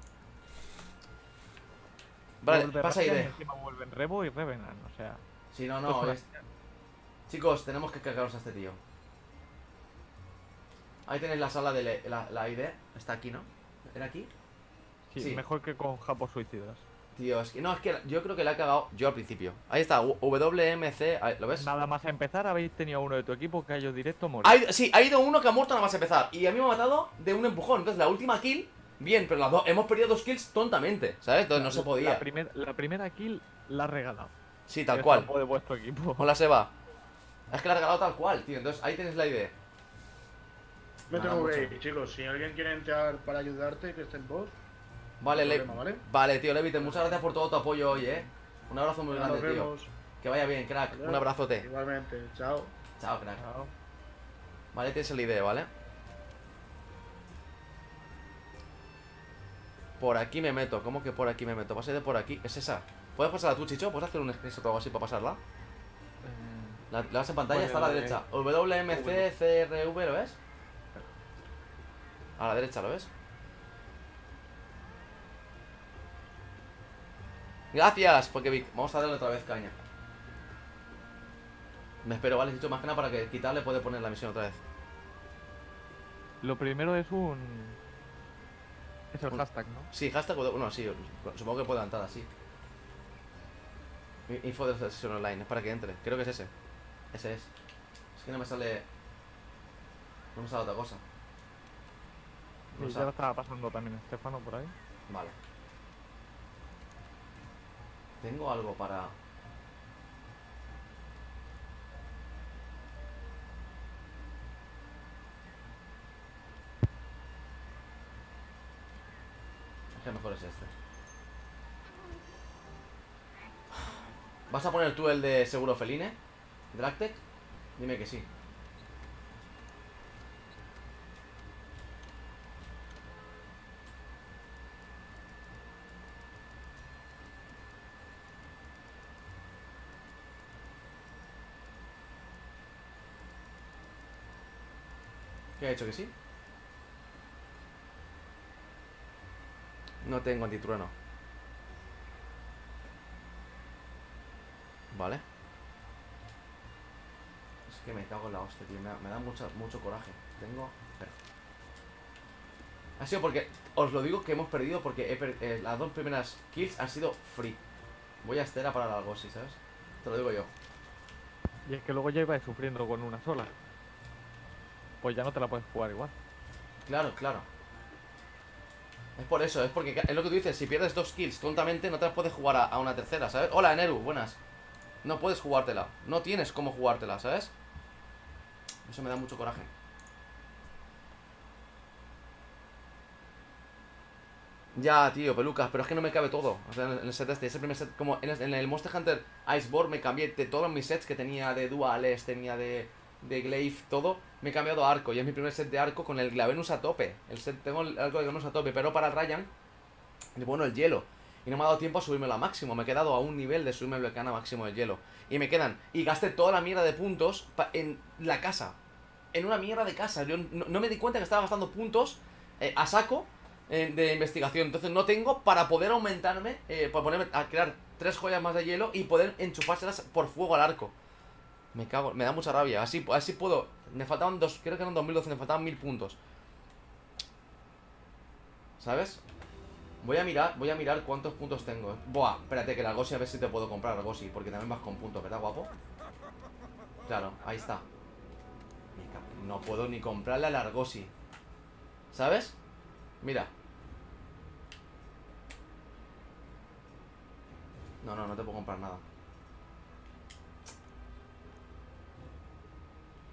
Vale, pasa idea. Encima vuelven Rebo y Revenan, o sea... Sí, no, no, es... Chicos, tenemos que cargaros a este tío. Ahí tenéis la sala de le... la, la I D. Está aquí, ¿no? ¿Era aquí? Sí, sí. Mejor que con Japos suicidas. Tío, es que... No, es que yo creo que le ha cagado yo al principio. Ahí está, W M C... ¿Lo ves? Nada más a empezar habéis tenido uno de tu equipo que ha ido directo a morir. Ha ido... Sí, ha ido uno que ha muerto nada más a empezar. Y a mí me ha matado de un empujón. Entonces la última kill... Bien, pero las dos hemos perdido dos kills tontamente, ¿sabes? Entonces no se podía. La, primer, la primera kill la ha regalado. Sí, tal cual. De vuestro equipo. Hola, Seba. Es que la ha regalado tal cual, tío. Entonces ahí tenéis la idea. Me tengo que ir, chicos. Si alguien quiere entrar para ayudarte, que esté en voz. Vale, no problema, ¿vale? Vale, tío, Levite, muchas gracias por todo tu apoyo hoy, eh. Un abrazo muy grande, tío. Que vaya bien, crack. Vale. Un abrazote. Igualmente, chao. Chao, crack. Chao. Vale, tienes la idea, ¿vale? Por aquí me meto, ¿cómo que por aquí me meto? Pasa de por aquí, es esa. ¿Puedes pasarla tú, Chicho? ¿Puedes hacer un screenshot o algo así para pasarla? Mm. La, la vas en pantalla, está a la derecha. W M C C R V, ¿lo ves? A la derecha, ¿lo ves? Gracias, Pokévic. Vamos a darle otra vez caña. Me espero, ¿vale? Chicho, más que nada para que quitarle puede poner la misión otra vez. Lo primero es un... Es el hashtag, ¿no? Sí, hashtag, bueno, sí, supongo que puedo entrar así. Info de la sesión online, es para que entre, creo que es ese. Ese es. Es que no me sale... No me sale otra cosa. No sí, ya lo estaba pasando también Estefano por ahí. Vale. Tengo algo para... que mejor es este. ¿Vas a poner tú el de seguro feline? ¿Dragtech? Dime que sí. ¿Qué ha hecho que sí? No tengo antitrueno. Vale. Es que me cago en la hostia, tío. Me da, me da mucha, mucho coraje. Tengo... Espera. Ha sido porque... Os lo digo que hemos perdido porque he per eh, las dos primeras kills han sido free. Voy a estera para la algo, sí, ¿sabes? Te lo digo yo. Y es que luego ya iba sufriendo con una sola. Pues ya no te la puedes jugar igual. Claro, claro. Es por eso, es porque es lo que tú dices, si pierdes dos kills tontamente no te las puedes jugar a, a una tercera, ¿sabes? Hola, Eneru, buenas. No puedes jugártela, no tienes cómo jugártela, ¿sabes? Eso me da mucho coraje. Ya, tío, pelucas, pero es que no me cabe todo. O sea, en el set este, ese primer set, como en el, en el Monster Hunter Iceborne me cambié de todos mis sets que tenía de duales, tenía de... de Glaive, todo, me he cambiado a arco. Y es mi primer set de arco con el Glavenus a tope. El set, tengo el arco de Glavenus a tope, pero para Rajang, bueno, el hielo. Y no me ha dado tiempo a subirme a máximo. Me he quedado a un nivel de subirme a máximo de hielo. Y me quedan, y gasté toda la mierda de puntos en la casa. En una mierda de casa. Yo no, no me di cuenta que estaba gastando puntos eh, a saco eh, de investigación. Entonces no tengo para poder aumentarme, eh, para ponerme a crear tres joyas más de hielo y poder enchufárselas por fuego al arco. Me cago, me da mucha rabia, así, así puedo. Me faltaban dos, creo que eran dos mil doce, me faltaban mil puntos, ¿sabes? Voy a mirar, voy a mirar cuántos puntos tengo. Buah, espérate que la Gossi a ver si te puedo comprar la Gossi, porque también vas con puntos, ¿verdad, guapo? Claro, ahí está. No puedo ni comprarle a la Gossi, ¿sabes? Mira. No, no, no te puedo comprar nada.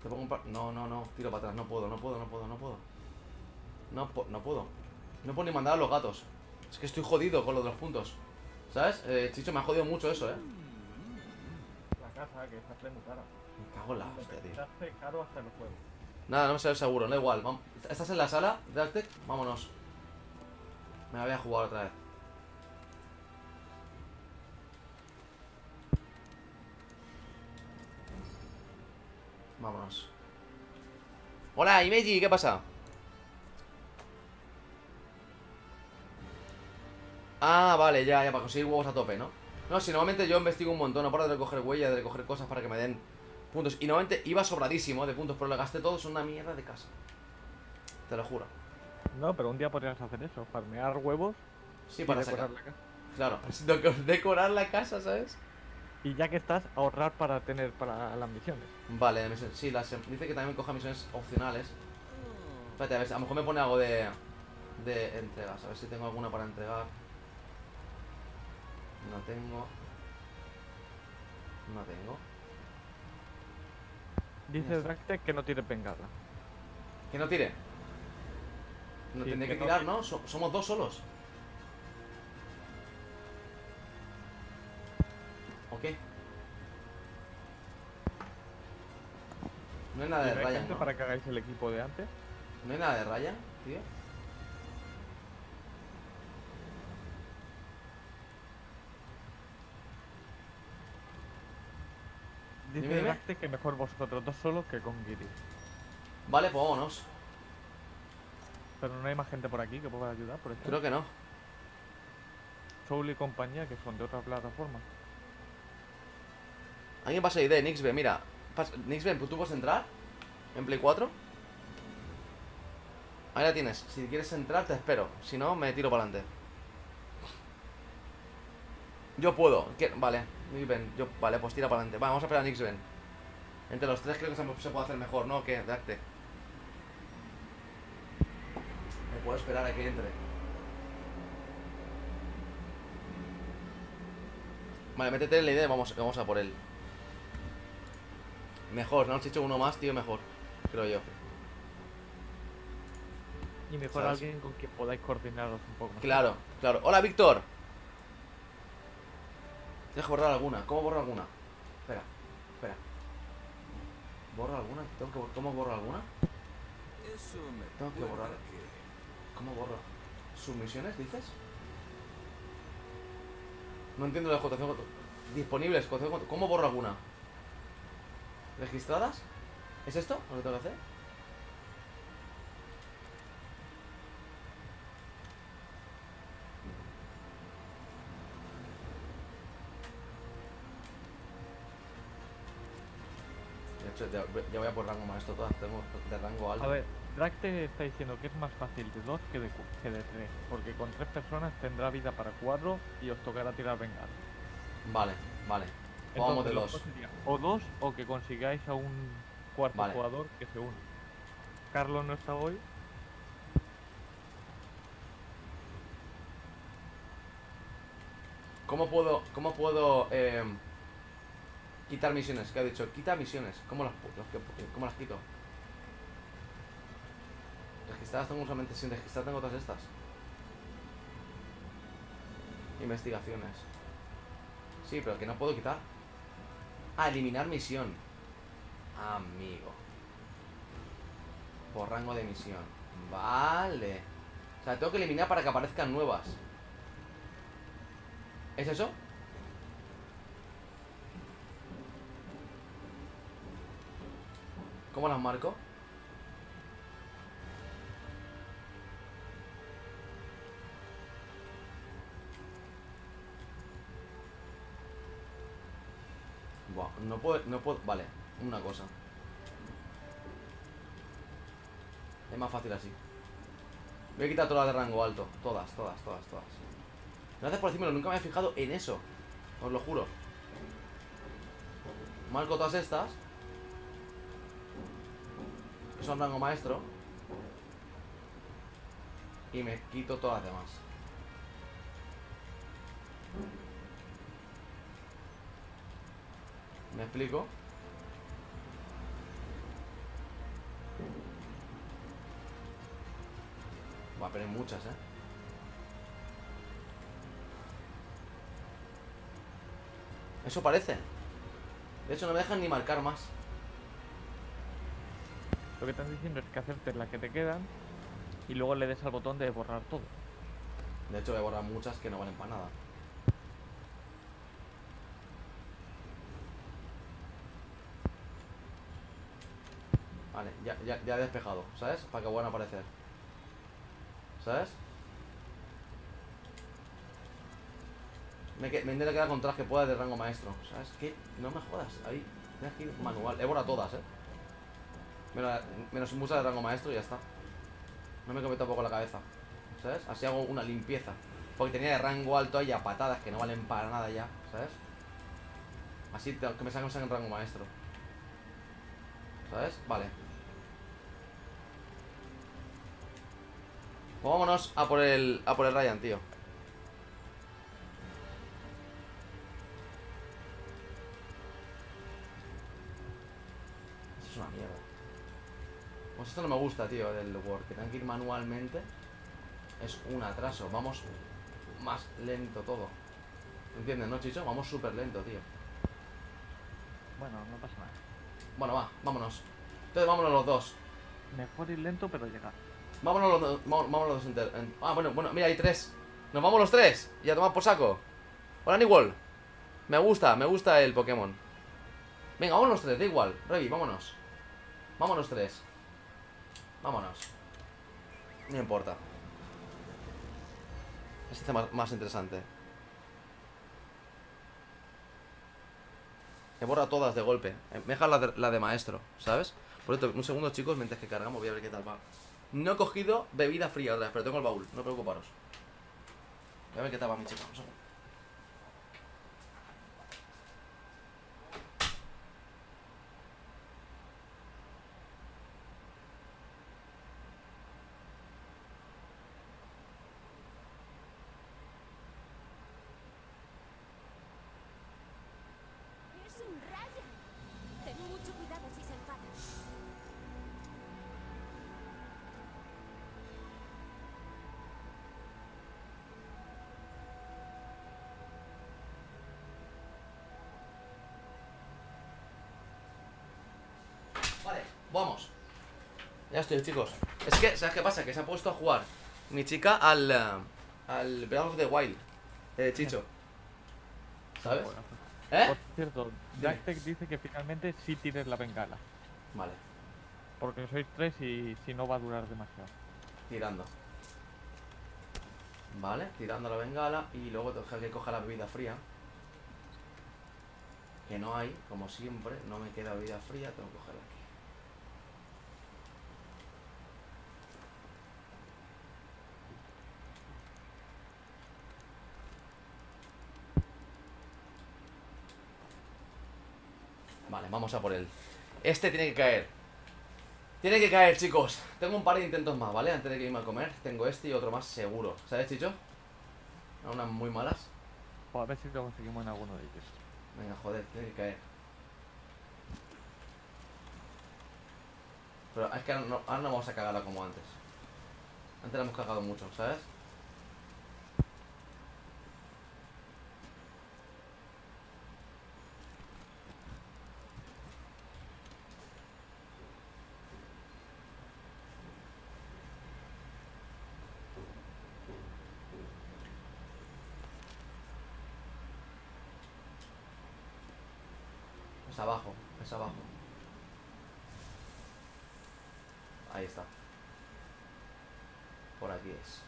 ¿Te puedo comprar? No, no, no, tiro para atrás, no puedo, no puedo, no puedo, no puedo. No, no puedo. No puedo ni mandar a los gatos. Es que estoy jodido con lo de los puntos, ¿sabes? Eh, Chicho, me ha jodido mucho eso, ¿eh? La casa, que está muy cara. Me cago en la hostia, tío. Te caro hasta el juego. Nada, no me sale seguro, no igual. Vamos. ¿Estás en la sala, Dragtech? Vámonos. Me la voy a jugar otra vez. Vámonos. Hola, Imeji, ¿qué pasa? Ah, vale, ya, ya, para conseguir huevos a tope, ¿no? No, si normalmente yo investigo un montón, aparte de recoger huellas, de recoger cosas para que me den puntos. Y normalmente iba sobradísimo de puntos, pero lo gasté todo, es una mierda de casa. Te lo juro. No, pero un día podrías hacer eso, farmear huevos. Sí, para decorar la casa. Claro, decorar la casa, ¿sabes? Y ya que estás, ahorrar para tener para las misiones. Vale, sí, las, dice que también coja misiones opcionales. Espérate, a ver, a lo mejor me pone algo de, de entregas. A ver si tengo alguna para entregar. No tengo. No tengo. Dice Dragtech que no tire bengala. ¿Que no tire? No sí, tendré que, que tirar, ¿no? ¿no? Somos dos solos. Ok. No hay nada de Ryan, ¿no? Para que hagáis el equipo de antes. No hay nada de Ryan, tío. Dice Dragtech que mejor vosotros dos solos que con Giri. Vale, pues vámonos. Pero no hay más gente por aquí que pueda ayudar, por ejemplo. Creo que no. Soul y compañía, que son de otra plataforma. ¿Alguien pasa idea? Nixbe, mira. Nixbe, ¿tú puedes entrar? En Play cuatro. Ahí la tienes. Si quieres entrar, te espero. Si no, me tiro para adelante. Yo puedo. ¿Qué? Vale. Nixben, yo. Vale, pues tira para adelante. Vale, vamos a esperar a Nixben. Entre los tres creo que se puede hacer mejor, ¿no? ¿Qué? Date. Me puedo esperar a que entre. Vale, métete en la idea y vamos, vamos a por él. Mejor, ¿no? Si he hecho uno más, tío, mejor. Creo yo. y mejor ¿sabes? Alguien con quien podáis coordinaros un poco más. Claro, claro. Hola, Víctor. Deja borrar alguna. ¿Cómo borro alguna? Espera, espera. ¿Borro alguna? ¿Tengo que bor ¿Cómo borro alguna? Tengo que borrar. ¿Cómo borro? ¿Submisiones, dices? No entiendo las cotaciones disponibles. ¿Cómo borro alguna? ¿Registradas? ¿Es esto lo que tengo que hacer? Ya, ya voy a por rango maestro, todas tenemos de rango alto. A ver, Drag te está diciendo que es más fácil de dos que de, que de tres, porque con tres personas tendrá vida para cuatro y os tocará tirar venganza. Vale, vale. Vamos de dos. O dos o que consigáis a un cuarto vale. jugador que se une. Carlos no está hoy. ¿Cómo puedo, cómo puedo eh... quitar misiones? ¿Qué ha dicho? Quita misiones. ¿Cómo las, los, ¿Cómo las quito? Registradas tengo solamente. Sin registrar tengo todas estas. Investigaciones. Sí, pero que no puedo quitar. Ah, eliminar misión. Amigo. Por rango de misión. Vale. O sea, tengo que eliminar para que aparezcan nuevas. ¿Es eso? ¿Cómo las marco? Buah, no puedo, no puedo... Vale, una cosa. Es más fácil así. Voy a quitar todas las de rango alto. Todas, todas, todas, todas. Gracias por decírmelo, nunca me había fijado en eso. Os lo juro. Marco todas estas. Son rango maestro. Y me quito todas las demás. ¿Me explico? Va a perder muchas, eh. Eso parece. De hecho no me dejan ni marcar más. Lo que estás diciendo es que hacerte las que te quedan y luego le des al botón de borrar todo. De hecho voy a borrar muchas que no valen para nada. Vale, ya, ya, ya he despejado, ¿sabes? Para que vuelvan a aparecer, ¿sabes? Me intenté quedar con traje que pueda de rango maestro, ¿sabes? Que no me jodas, ahí tienes que ir manual. He borrado todas, ¿eh? Menos, menos musa de rango maestro y ya está. No me come tampoco la cabeza, ¿sabes? Así hago una limpieza. Porque tenía de rango alto ahí a patadas que no valen para nada ya, ¿sabes? Así te, que me salgan en rango maestro, ¿sabes? Vale. Pues vámonos a por el, a por el Ryan, tío. Esto es una mierda. Pues esto no me gusta, tío, del Word. Que tengan que ir manualmente. Es un atraso. Vamos más lento todo. ¿Entiendes, no, Chicho? Vamos súper lento, tío. Bueno, no pasa nada. Bueno, va, vámonos. Entonces vámonos los dos. Mejor ir lento, pero llegar. Vámonos los dos, vámonos los dos enter, en, Ah, bueno, bueno, mira, hay tres. Nos vamos los tres. Y a tomar por saco. Hola, Nigol. Me gusta, me gusta el Pokémon. Venga, vámonos los tres, da igual. Revi, vámonos. Vámonos tres. Vámonos. No importa. Este es más, más interesante. He borrado todas de golpe. Me deja la de, la de maestro, ¿sabes? Por cierto, un segundo, chicos, mientras que cargamos voy a ver qué tal va. No he cogido bebida fría otra vez, pero tengo el baúl, no preocuparos. Voy a ver qué tal va, mi chica. Vamos. Ya estoy, chicos. Es que, ¿sabes qué pasa? Que se ha puesto a jugar mi chica al uh, al Black of the Wild. Eh, Chicho, ¿sabes? Bueno, ¿eh? Por cierto, Jacktech dice que finalmente sí tires la bengala. Vale. Porque sois tres y si no va a durar demasiado. Tirando. Vale, tirando la bengala y luego dejar que coja la bebida fría. Que no hay, como siempre, no me queda bebida fría, tengo que cogerla aquí. Vale, vamos a por él. Este tiene que caer. Tiene que caer, chicos. Tengo un par de intentos más, ¿vale? Antes de que irme a comer. Tengo este y otro más seguro. ¿Sabes, Chicho? A unas muy malas. A ver si lo conseguimos en alguno de ellos. Venga, joder, tiene que caer. Pero es que ahora no, ahora no vamos a cagarla como antes. Antes la hemos cagado mucho, ¿sabes? Es abajo, es abajo. Ahí está. Por aquí es.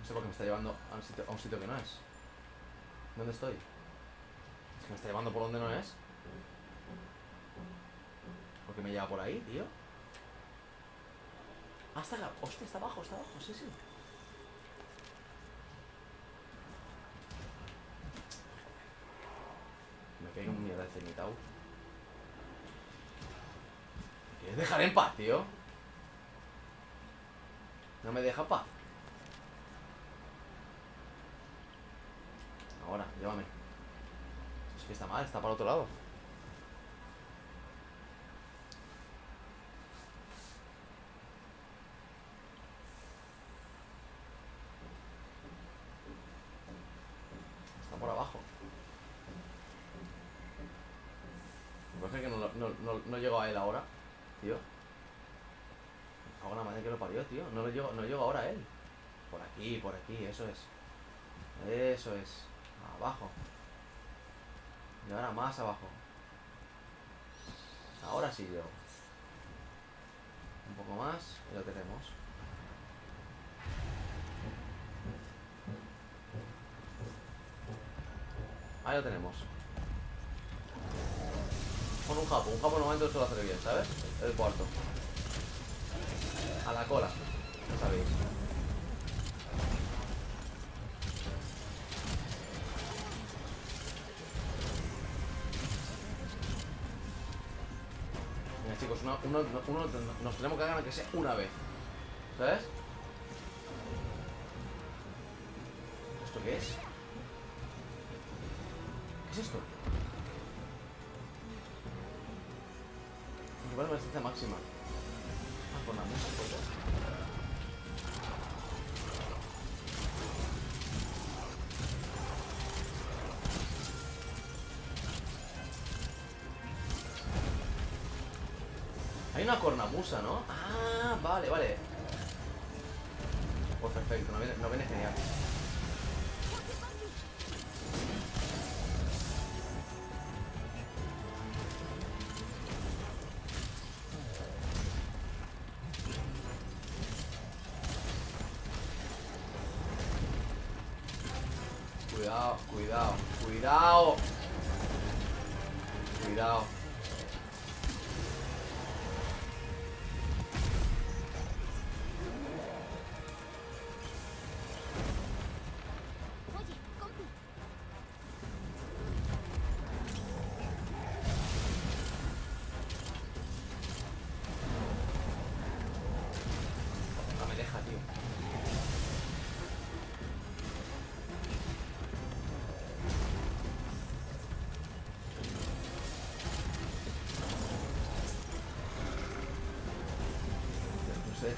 No sé por qué me está llevando a un sitio, a un sitio que no es. ¿Dónde estoy? ¿Es que me está llevando por donde no es? ¿Por qué me lleva por ahí, tío? Hasta la... Hostia, está abajo, está abajo, sí, sí. Me pega un mierda este mitad. ¿Me quieres dejar en paz, tío? No me deja en paz. Ahora, llévame. Es que está mal, está para otro lado. No llego a él ahora, tío. Ahora la madre que lo parió, tío. No lo llego, no llego ahora a él. Por aquí, por aquí, eso es. Eso es. Abajo. Y ahora más abajo. Ahora sí llego. Un poco más y lo tenemos. Ahí lo tenemos. Con un japo, un japo normalmente lo suelo hacer bien, ¿sabes? El cuarto. A la cola, ya sabéis. Mira, chicos, uno, uno, uno, uno nos tenemos que ganar que sea una vez, ¿sabes? ¿Esto qué es? ¿Qué es esto? ¿Cuál es la distancia máxima? Ah, con la música, por favor. Hay una cornamusa, ¿no? Ah, vale, vale. Pues perfecto, no viene, no viene genial. Cuidado, cuidado. Cuidado.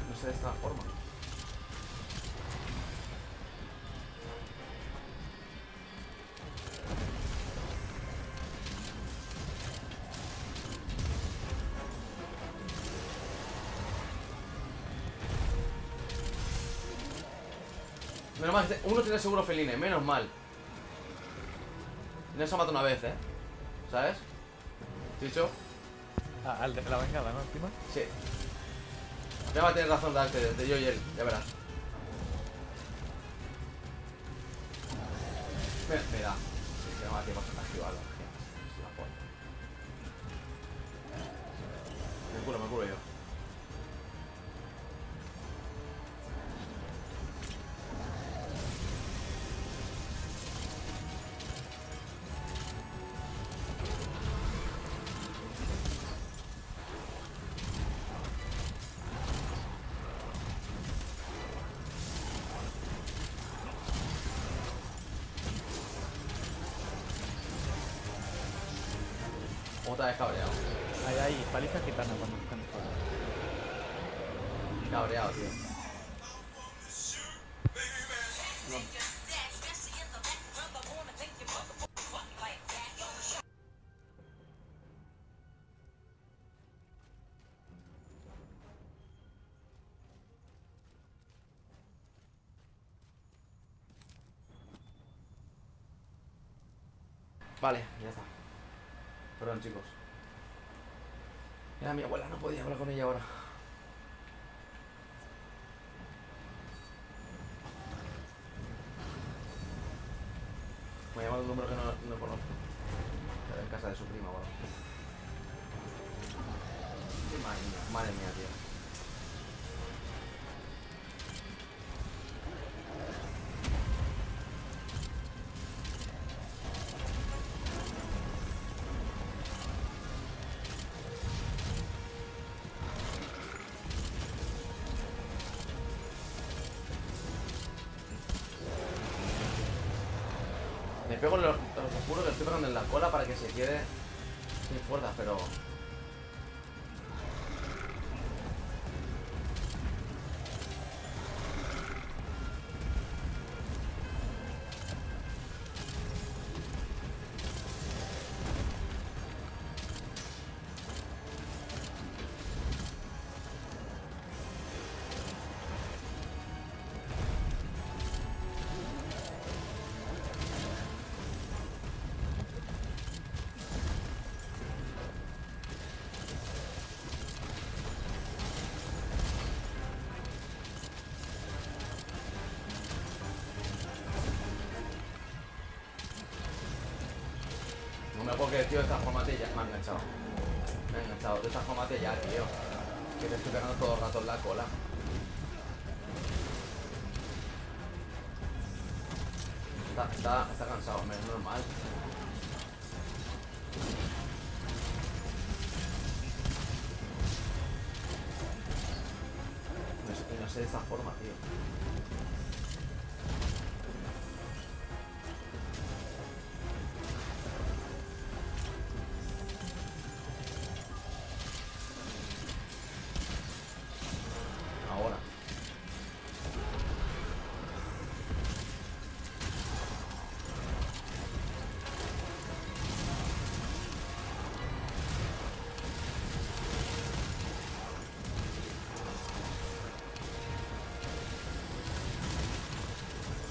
No se transforma. Menos mal, uno tiene seguro felines, menos mal. No se ha matado una vez, ¿eh? ¿Sabes? Chicho. Ah, al de la bancada, ¿no? Encima. Sí. Ya va a tener razón de antes, de yo y él, ya verás. Me, me da. Se llama aquí para activarlo. Se la pone. Me curo, me curo yo. Cabreado. Ahí, ahí, paliza gitana cuando están en fuego. Cabreado, tío. Vale, ya está. Perdón, chicos. Era mi abuela, no podía hablar con ella ahora. Me ha llamado un número que no, no conozco. Era en casa de su prima, bueno. Madre mía, madre mía, tío. Pego los, los oscuros que estoy pegando en la cola para que se quede sin fuerzas, pero... Porque, tío, de esta forma te ya me ha enganchado. Me ha enganchado. De esta forma te ya, tío. Que te estoy pegando todo el rato en la cola. Está, está, está cansado, hombre, es normal. No sé, no sé de esta forma, tío.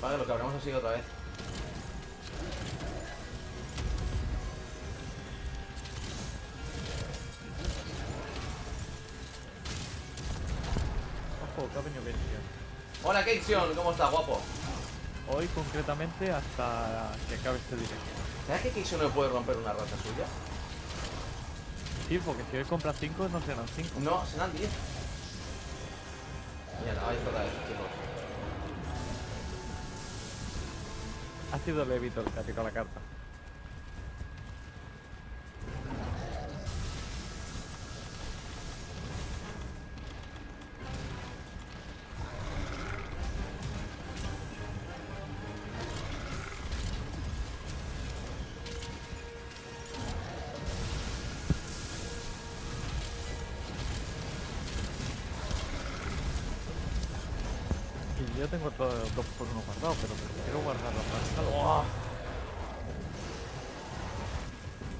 Vale, lo que habremos ha sido otra vez. Ojo, que ha venido bien, tío. Hola, Keixion, ¿cómo estás, guapo? Hoy, concretamente, hasta que acabe este directo. ¿Sabes que Keixion no puede romper una rata suya? Sí, porque si hoy compras cinco, no serán cinco. No, serán diez. Mira, ahí está otra vez, chicos. Ha sido levito el que ha tirado la carta. Y yo tengo todo el dos por uno guardado, pero quiero guardarlo. ¡Oh!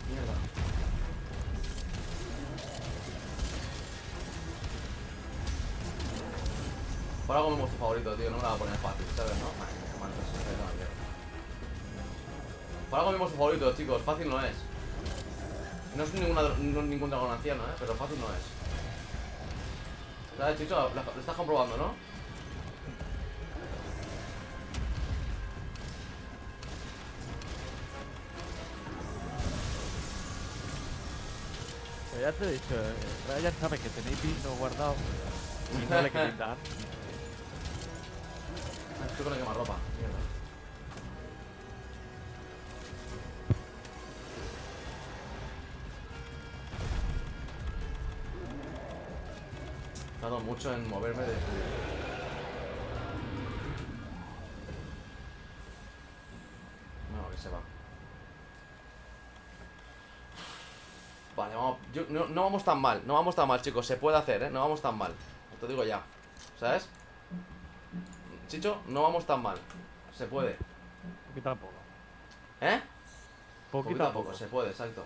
Mierda. Por algo mi monstruo favorito, tío, no me la va a poner fácil, ¿sabes? ¿No? Por algo mismo su favorito, chicos. Fácil no es. No es ninguna, no, ningún dragón anciano, ¿eh? Pero fácil no es. ¿Sabes, Chicho? Lo, lo estás comprobando, ¿no? Ya te he dicho, eh, Ryan sabe que tenéis vino guardado y no le queréis dar. Estoy con la quemarropa, mierda. He tardado mucho en moverme de... No, que se va. Vale, vamos, yo, no, no vamos tan mal, no vamos tan mal, chicos, se puede hacer, ¿eh? No vamos tan mal, te digo ya, ¿sabes? Chicho, no vamos tan mal, se puede. Poquito a poco. ¿Eh? Poquito, poquito a poco, poco, se puede, exacto.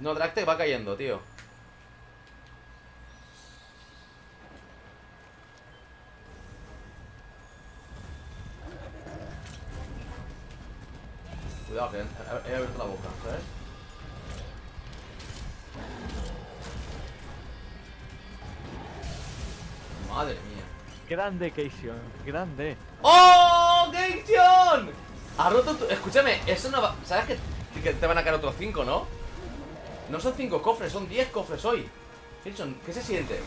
No, Dractech va cayendo, tío. Cuidado, que he abierto la boca, ¿sabes? Madre mía. Grande, Keixion, grande. ¡Oh, Keixion! Ha roto tu... Escúchame, eso no va... ¿Sabes que, que te van a caer otros cinco, no? No son cinco cofres, son diez cofres hoy. Keixion, ¿qué se siente?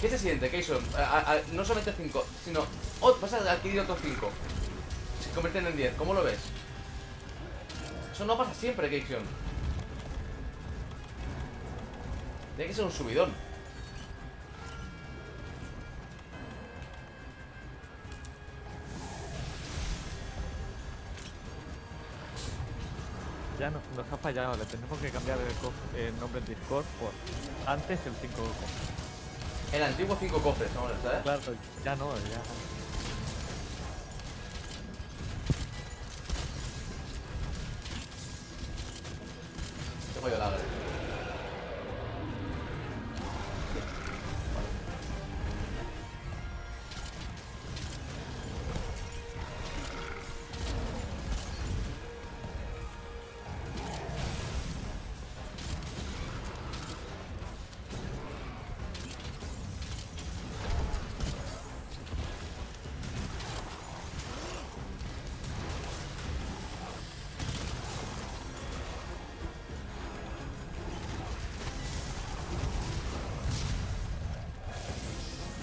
¿Qué se siente, Keixion? No solamente cinco, sino... Oh, vas a adquirir otros cinco. Se convierten en diez, ¿cómo lo ves? Eso no pasa siempre, Keixion. Tiene que ser un subidón. Ya nos, nos ha fallado, le tenemos que cambiar el, el nombre en Discord por antes el cinco cofres. El antiguo cinco cofres, ¿no? ¿Sabes? Claro, ya no, ya. Voy a la vale.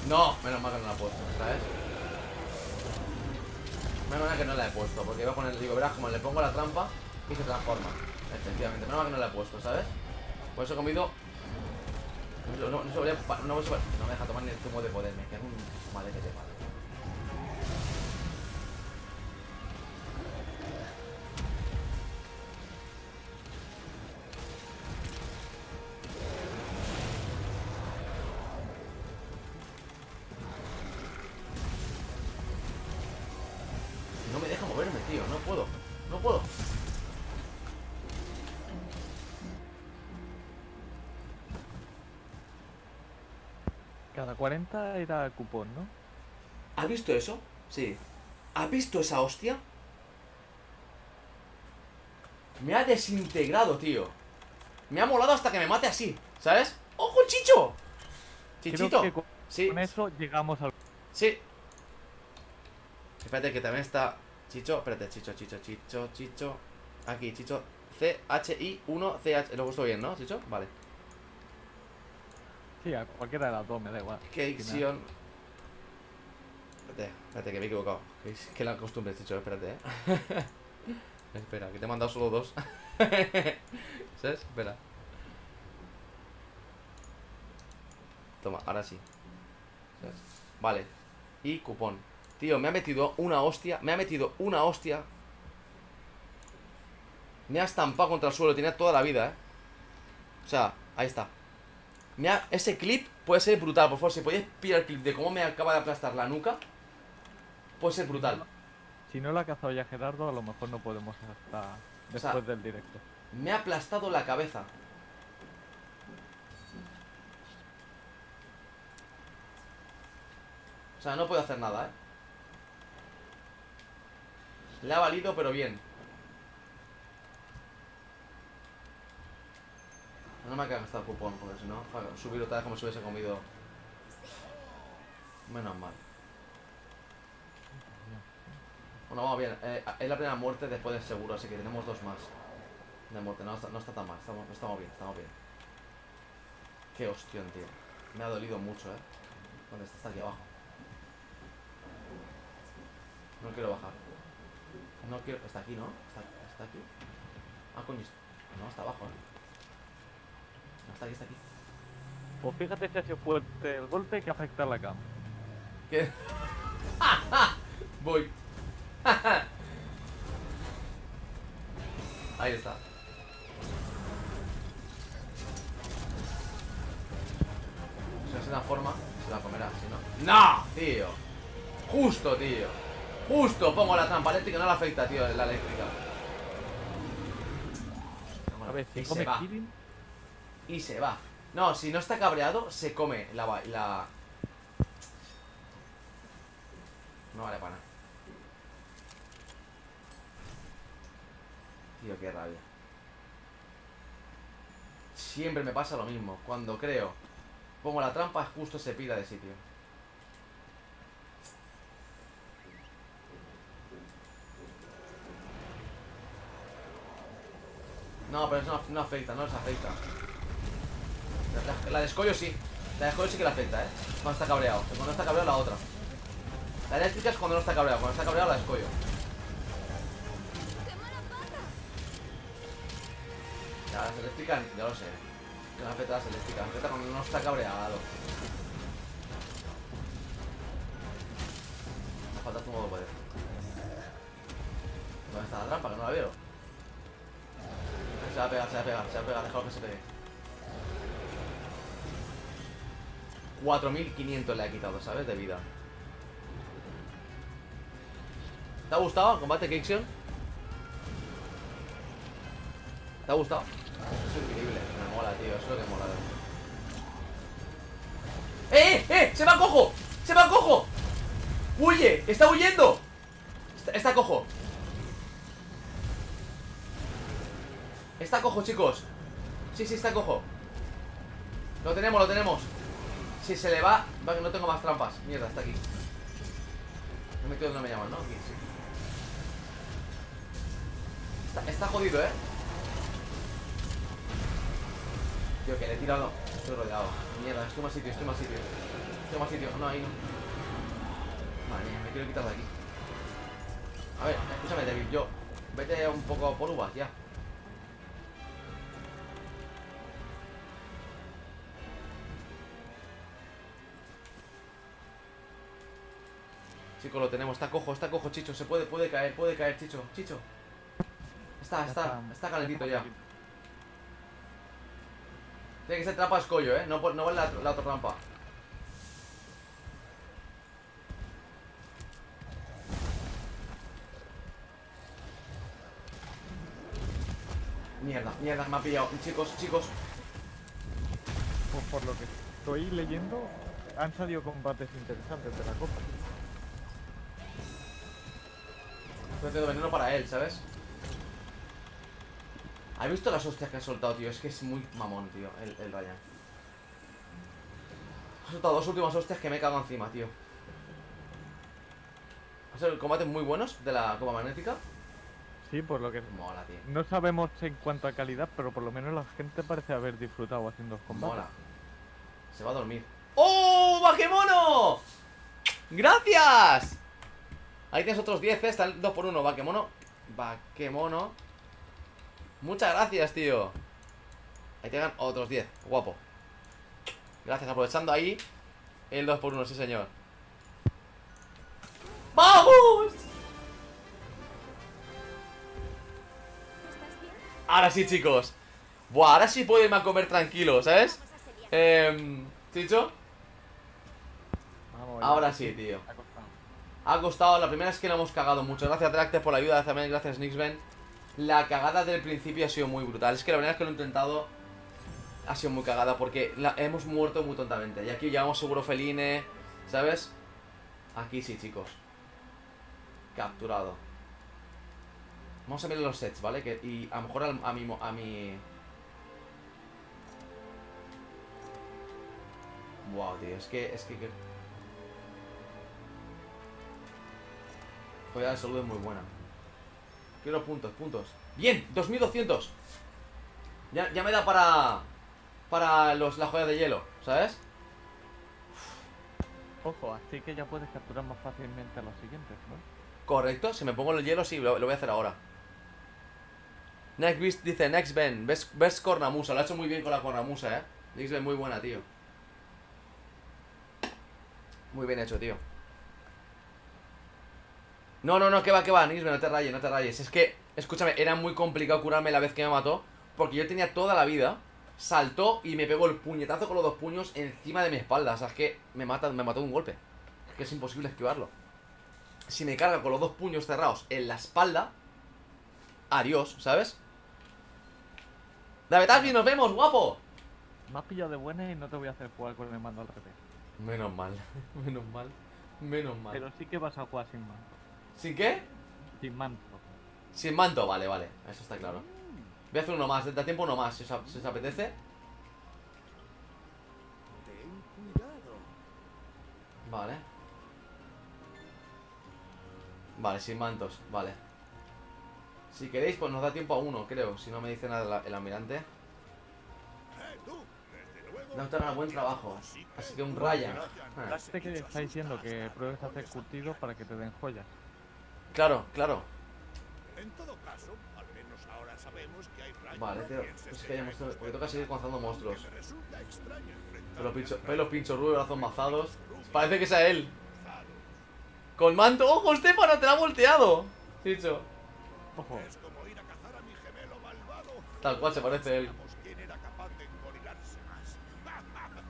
No, menos mal que no la he puesto, ¿sabes? Menos mal que no la he puesto, porque iba a poner, digo, verás, como le pongo la trampa y se transforma. Efectivamente, menos mal que no la he puesto, ¿sabes? Por eso he comido... No, no, no, no, no, no me deja tomar ni el zumo de poderme, que es un... Madre que te pare. cuarenta era cupón, ¿no? ¿Has visto eso? Sí. ¿Has visto esa hostia? Me ha desintegrado, tío. Me ha molado hasta que me mate así, ¿sabes? ¡Ojo, Chicho! Chichito. Creo que con sí. eso llegamos al... Sí. Espérate que también está... Chicho, espérate, Chicho, Chicho, Chicho, Chicho. Aquí, Chicho. C H I uno C H. Lo gustó bien, ¿no, Chicho? Vale. Sí, a cualquiera de las dos me da igual. Keixion. Espérate, espérate, que me he equivocado. Que, que la costumbre, Chicho, espérate, eh. Espera, que te he mandado solo dos. ¿Sabes? Espera. Toma, ahora sí. ¿Sabes? Vale. Y cupón. Tío, me ha metido una hostia. Me ha metido una hostia. Me ha estampado contra el suelo. Tenía toda la vida, eh. O sea, ahí está. Ha, ese clip puede ser brutal, por favor, si podéis pillar el clip de cómo me acaba de aplastar la nuca. Puede ser brutal. Si no lo ha cazado ya Gerardo, a lo mejor no podemos hasta después, o sea, del directo. Me ha aplastado la cabeza. O sea, no puedo hacer nada, ¿eh? Le ha valido, pero bien. No me ha gastado el cupón, porque si no, para subir otra vez como si hubiese comido. Menos mal. Bueno, vamos bien. Eh, es la primera muerte después del seguro, así que tenemos dos más. De muerte, no, no está tan mal. Estamos, estamos bien, estamos bien. Qué hostión, tío. Me ha dolido mucho, ¿eh? ¿Dónde está? Está aquí abajo. No quiero bajar. No quiero... Está aquí, ¿no? Está, está aquí. Ah, coño. No, está abajo, ¿eh? Está aquí, está aquí. Pues fíjate si ha sido fuerte el golpe que afecta a la cama. ¿Qué? ¡Ja, ja! Voy. ¡Ja, ja! Ahí está. Si es una forma, se la comerá, si no. ¡No! Tío. Justo, tío. Justo pongo la trampa eléctrica, no la afecta, tío, la eléctrica. A ver, si come Kirin. Y se va. No, si no está cabreado, se come la... la... No vale para nada. Tío, qué rabia. Siempre me pasa lo mismo. Cuando creo, pongo la trampa, justo se pira de sitio. No, pero eso no, no afecta, no les afecta. La, la de escollo sí. La de escollo sí que la afecta, eh. Cuando está cabreado. Cuando no está cabreado, la otra. La eléctrica es cuando no está cabreado. Cuando está cabreado, la de escollo. Ya, las eléctricas, ya lo sé. Que no afecta a las eléctricas. La afecta cuando no está cabreado. Me falta tu modo de poder. ¿Dónde está la trampa? Que no la veo. Se va a pegar, se va a pegar, se va a pegar. Dejado que se pegue. cuatro mil quinientos le ha quitado, ¿sabes? De vida. ¿Te ha gustado el combate, Kixion? ¿Te ha gustado? Es increíble. Me mola, tío. Eso es lo que mola. ¡Eh, eh, eh! ¡Se va cojo! ¡Se va cojo! ¡Huye! ¡Está huyendo! Está, está cojo. Está cojo, chicos. Sí, sí, está cojo. Lo tenemos, lo tenemos. Si se le va, va que no tengo más trampas. Mierda, está aquí. No me quedo, no me llaman, ¿no? Aquí, sí. Está, está jodido, ¿eh? Tío, que le he tirado. Estoy rodeado. Mierda, estoy más sitio, estoy más sitio. Estoy más sitio. No, ahí no. Madre mía, me quiero quitar de aquí. A ver, escúchame, David, yo. Vete un poco por uvas, ya. Chicos, lo tenemos, está cojo, está cojo, Chicho. Se puede, puede caer, puede caer, Chicho, Chicho. Está, está, está calentito ya. Tiene que ser trampa escollo, eh. No, no vale la, la otra trampa. Mierda, mierda, me ha pillado. Chicos, chicos. Pues por lo que estoy leyendo, han salido combates interesantes de la copa. No tengo veneno para él, ¿sabes? ¿Has visto las hostias que ha soltado, tío? Es que es muy mamón, tío, el, el Rajang. Ha soltado dos últimas hostias que me cago encima, tío. ¿Han sido combates muy buenos de la Copa Magnética? Sí, por lo que... Mola, tío. No sabemos en cuanto a calidad, pero por lo menos la gente parece haber disfrutado haciendo los combates. Mola. Se va a dormir. ¡Oh, Bakemono! ¡Gracias! Ahí tienes otros diez, está el dos por uno, Bakemono. Bakemono. Muchas gracias, tío. Ahí te dan otros diez, guapo. Gracias, aprovechando ahí el dos por uno, sí señor. ¡Vamos! Ahora sí, chicos. Buah, ahora sí puedo irme a comer tranquilo, ¿sabes? Eh, ¿Chicho? Ahora sí, tío. Ha costado, la primera es que la hemos cagado mucho. Gracias, Tractes, por la ayuda, también gracias, Nixven. La cagada del principio ha sido muy brutal. Es que la primera vez que lo he intentado ha sido muy cagada porque la, hemos muerto muy tontamente. Y aquí llevamos seguro feline, ¿sabes? Aquí sí, chicos. Capturado. Vamos a ver los sets, ¿vale? Que, y a lo mejor a, a mi... A mi... Wow, tío, es que... Es que... Joder, de salud es muy buena. Quiero puntos, puntos. ¡Bien! ¡dos mil doscientos! Ya, ya me da para... Para los, la joya de hielo, ¿sabes? Ojo, así que ya puedes capturar más fácilmente a los siguientes, ¿no? Correcto, si me pongo el hielo, sí, lo, lo voy a hacer ahora. Next Beast dice, Next Ben, best, best cornamusa. Lo ha hecho muy bien con la cornamusa, ¿eh? Next Ben muy buena, tío. Muy bien hecho, tío. No, no, no, que va, que va, Nisbe, no te rayes, no te rayes. Es que, escúchame, era muy complicado curarme la vez que me mató, porque yo tenía toda la vida. Saltó y me pegó el puñetazo con los dos puños encima de mi espalda. O sea, es que me mata, me mató de un golpe. Es que es imposible esquivarlo. Si me carga con los dos puños cerrados en la espalda, adiós, ¿sabes? David, nos vemos, guapo. Me has pillado de buena y no te voy a hacer jugar con el mando al revés. Menos mal, menos mal, menos mal. Pero sí que vas a jugar sin manto. ¿Sin qué? Sin manto. Sin manto, vale, vale, eso está claro. Voy a hacer uno más, da tiempo uno más, si os, si os apetece. Ten cuidado. Vale. Vale, sin mantos, vale. Si queréis, pues nos da tiempo a uno, creo. Si no me dice nada la, el almirante. No te hará buen trabajo, así que un Rajang. Este que está diciendo que pruebes a hacer curtido para que te den joyas. Claro, claro. En todo caso, al menos ahora sabemos que hay Rajang. Vale, tío, es que hay monstruos, porque toca seguir cazando monstruos. Pelos pinchos, pelo pincho rubios, brazos mazados. Parece que sea él. Con manto, ojo, Estefano, te la ha volteado. Chicho. Ojo. Tal cual se parece él.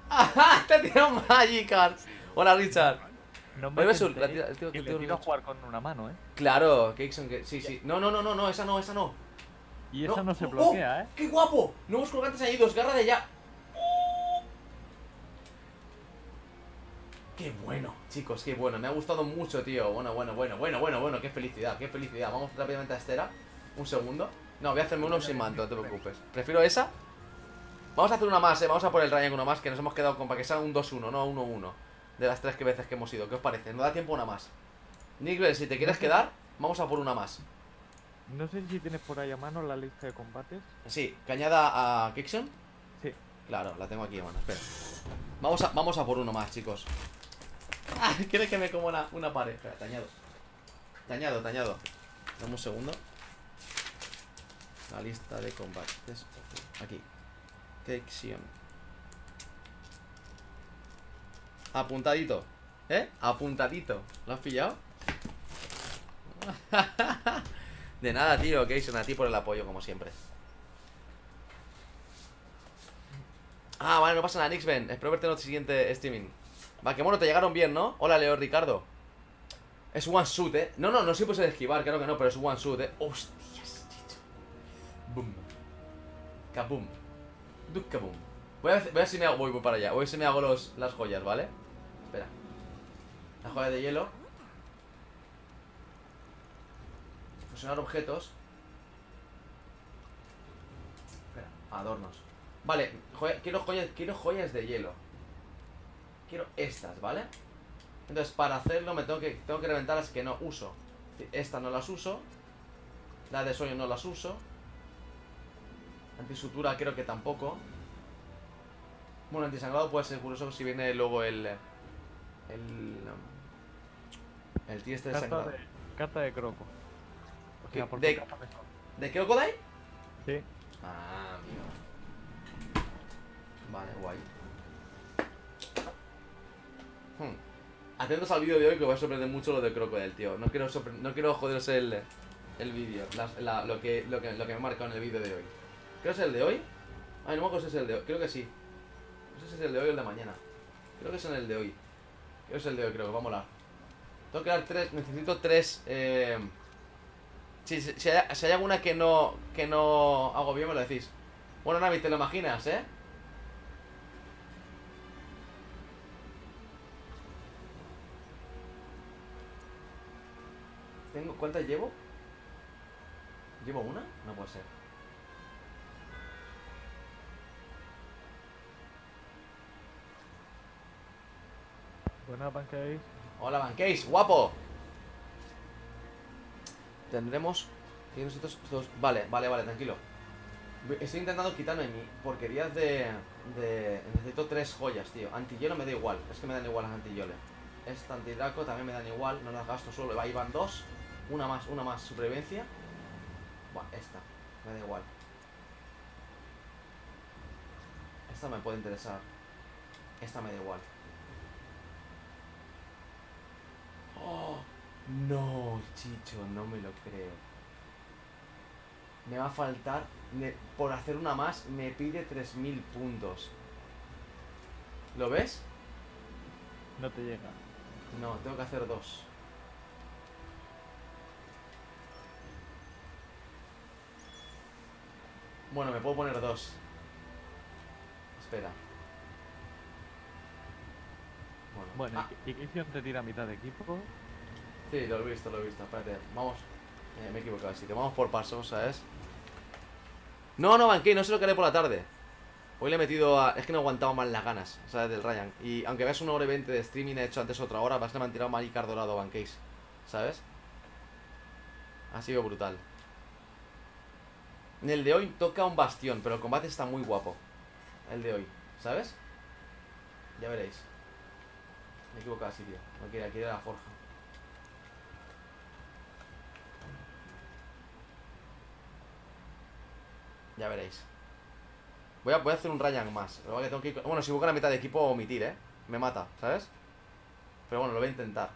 ¡Ajá! ¡Te ha tirado Magikarp! Hola, Richard. No me ves, que te a jugar con una mano, ¿eh? Claro, Kixon, que sí, sí. No, no, no, no, no, esa no, esa no. Y esa no, no se bloquea, oh, ¿eh? ¡Qué guapo! Nuevos colgantes añadidos, garra de allá. Oh. ¡Qué bueno, chicos, qué bueno! Me ha gustado mucho, tío. Bueno, bueno, bueno, bueno, bueno, bueno. ¡Qué felicidad, qué felicidad! Vamos rápidamente a Estera. Un segundo. No, voy a hacerme uno sin manto, no te preocupes. Prefiero esa. Vamos a hacer una más, eh. Vamos a por el Rajang una más, que nos hemos quedado con para que sea un dos uno, no uno uno. De las tres que veces que hemos ido, ¿qué os parece? No da tiempo una más. Nickel, si te quieres quedar, vamos a por una más. No sé si tienes por ahí a mano la lista de combates. Sí, que añada a Kixon. Sí. Claro, la tengo aquí a mano, espera. Vamos a, vamos a por uno más, chicos. Ah, ¿quieres que me como una, una pared? Espera, te añado. Te añado, te añado. Dame un segundo. La lista de combates. Aquí. Kixon. Apuntadito, ¿eh? Apuntadito. ¿Lo has pillado? De nada, tío, Kixon, a ti por el apoyo, como siempre. Ah, vale, no pasa nada, Nixven. Espero verte en el siguiente streaming. Va, que bueno, te llegaron bien, ¿no? Hola, Leo Ricardo. Es one shoot, ¿eh? No, no, no se puede esquivar, claro que no, pero es one shoot, ¿eh? Hostias, chicho. Boom. Kaboom. Ducabum. Voy a ver, voy a ver si me hago. Voy, voy para allá. Voy a ver si me hago los, las joyas, ¿vale? Espera. Las joyas de hielo. Fusionar objetos. Espera. Adornos. Vale, joya, quiero, joyas, quiero joyas de hielo. Quiero estas, ¿vale? Entonces, para hacerlo me tengo que, tengo que reventar las que no uso. Estas no las uso. Las de sueño no las uso. Antisutura creo que tampoco. Bueno, antisangrado puede ser curioso si viene luego el... El... El tío este de sangrado. Carta de croco. O sea, ¿De, de, ¿De Crocodile? Sí. Ah, mío. Vale, guay. hmm. Atentos al vídeo de hoy que os va a sorprender mucho lo de Crocodile, tío. No quiero, no quiero joderos el, el vídeo, lo que, lo, que, lo que me ha marcado en el vídeo de hoy. Creo que es el de hoy. Ay, no me acuerdo si es el de hoy. Creo que sí. No sé si es el de hoy o el de mañana. Creo que es en el de hoy. Creo que es el de hoy, creo que va a molar. Tengo que dar tres. Necesito tres. Eh... Si, si, si, hay, si hay alguna que no que no hago bien, me lo decís. Bueno, Navi, te lo imaginas, ¿eh? tengo. ¿Cuántas llevo? ¿Llevo una? No puede ser. Buenas, Pancase. Hola, Pancase, guapo. Tendremos quinientos. Vale, vale, vale, tranquilo. Estoy intentando quitarme mi porquerías de, de... Necesito tres joyas, tío. Antihielo me da igual, es que me dan igual las antihielos. Este antidraco también me dan igual, no las gasto solo. Ahí van dos, una más, una más, supervivencia. Bueno, esta, me da igual. Esta me puede interesar. Esta me da igual. Oh, no, Chicho, no me lo creo. Me va a faltar, me, por hacer una más, me pide tres mil puntos. ¿Lo ves? No te llega. No, tengo que hacer dos. Bueno, me puedo poner dos. Espera. Bueno, bueno ah. ¿Y Kirin te tira a mitad de equipo? Sí, lo he visto, lo he visto. Espérate, vamos. Eh, me he equivocado, así que vamos por pasos, ¿sabes? No, no, banqué, no sé lo que haré por la tarde. Hoy le he metido a... Es que no he aguantado más las ganas, ¿sabes? Del Ryan. Y aunque veas una hora y veinte de streaming, he hecho antes otra hora, vas que me han tirado Magikarp Dorado, Banquéis, ¿sabes? Ha sido brutal. En el de hoy toca un bastión, pero el combate está muy guapo. El de hoy, ¿sabes? Ya veréis. Me he equivocado así, tío. No quiere, quiere la forja. Ya veréis. Voy a, voy a hacer un Rajang más. Pero que tengo que ir, bueno, si busco la mitad de equipo, omitir, ¿eh? Me mata, ¿sabes? Pero bueno, lo voy a intentar.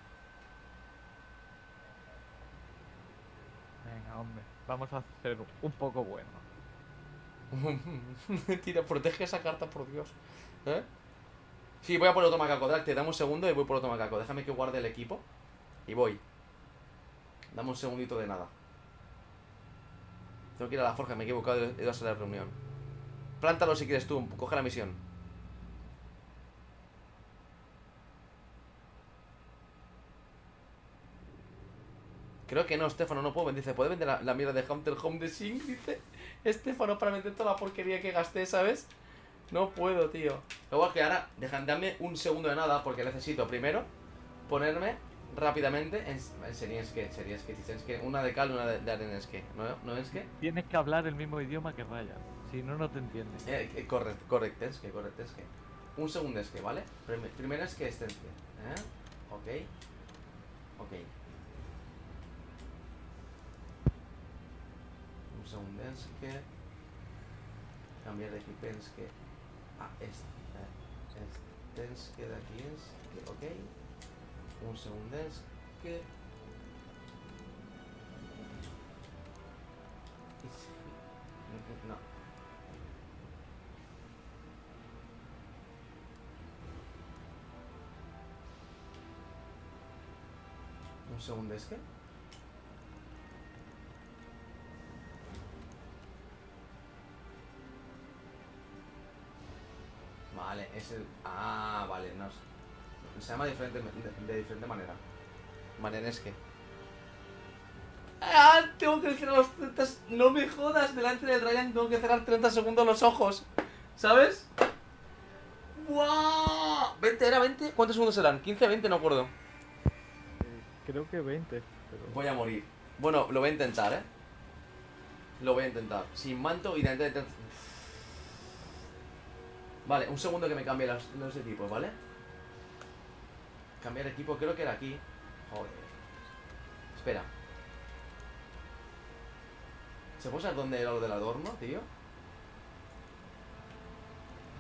Venga, hombre. Vamos a hacer un poco bueno. Tira, protege esa carta, por Dios. ¿Eh? Sí, voy a por otro macaco. Te dame un segundo y voy por otro macaco. Déjame que guarde el equipo. Y voy. Dame un segundito de nada. Tengo que ir a la forja, me he equivocado de ir a la reunión. Plántalo si quieres tú, coge la misión. Creo que no, Estefano, no puedo vender. Dice, ¿puede vender la, la mierda de Hunter Home de Sing? Dice, Estefano, para vender toda la porquería que gasté, ¿sabes? No puedo, tío. Luego es que ahora, dame un segundo de nada, porque necesito primero ponerme rápidamente en, en Senieske, Senieske, Senieske, una de cal, una de, de arenesque, ¿no, no es que? Tienes que hablar el mismo idioma que Raya, si no, no te entiendes. Eh, eh, correcto, correcto, es que, correcto, es que. Un segundo es que, ¿vale? Primer, primero es que este, es que, ¿eh? Ok, ok. Un segundo es que. Cambiar de equipo es que. Ah, este, este es que de aquí es que, ok. Un segundo es que... No. Un segundo es que... Vale, es el... Ah, vale, no sé. Se llama diferente, de, de diferente manera. Manenesque. ¡Ah! Tengo que cerrar los treinta. No me jodas, delante del Ryan tengo que cerrar treinta segundos los ojos. ¿Sabes? ¡Wow! veinte, era veinte. ¿Cuántos segundos eran? ¿quince, veinte? No acuerdo. Creo que veinte. Pero... Voy a morir. Bueno, lo voy a intentar, ¿eh? Lo voy a intentar. Sin manto y delante de... Vale, un segundo que me cambie los, los equipos, ¿vale? Cambiar equipo, creo que era aquí. Joder. Espera. ¿Se puede saber dónde era lo del adorno, tío?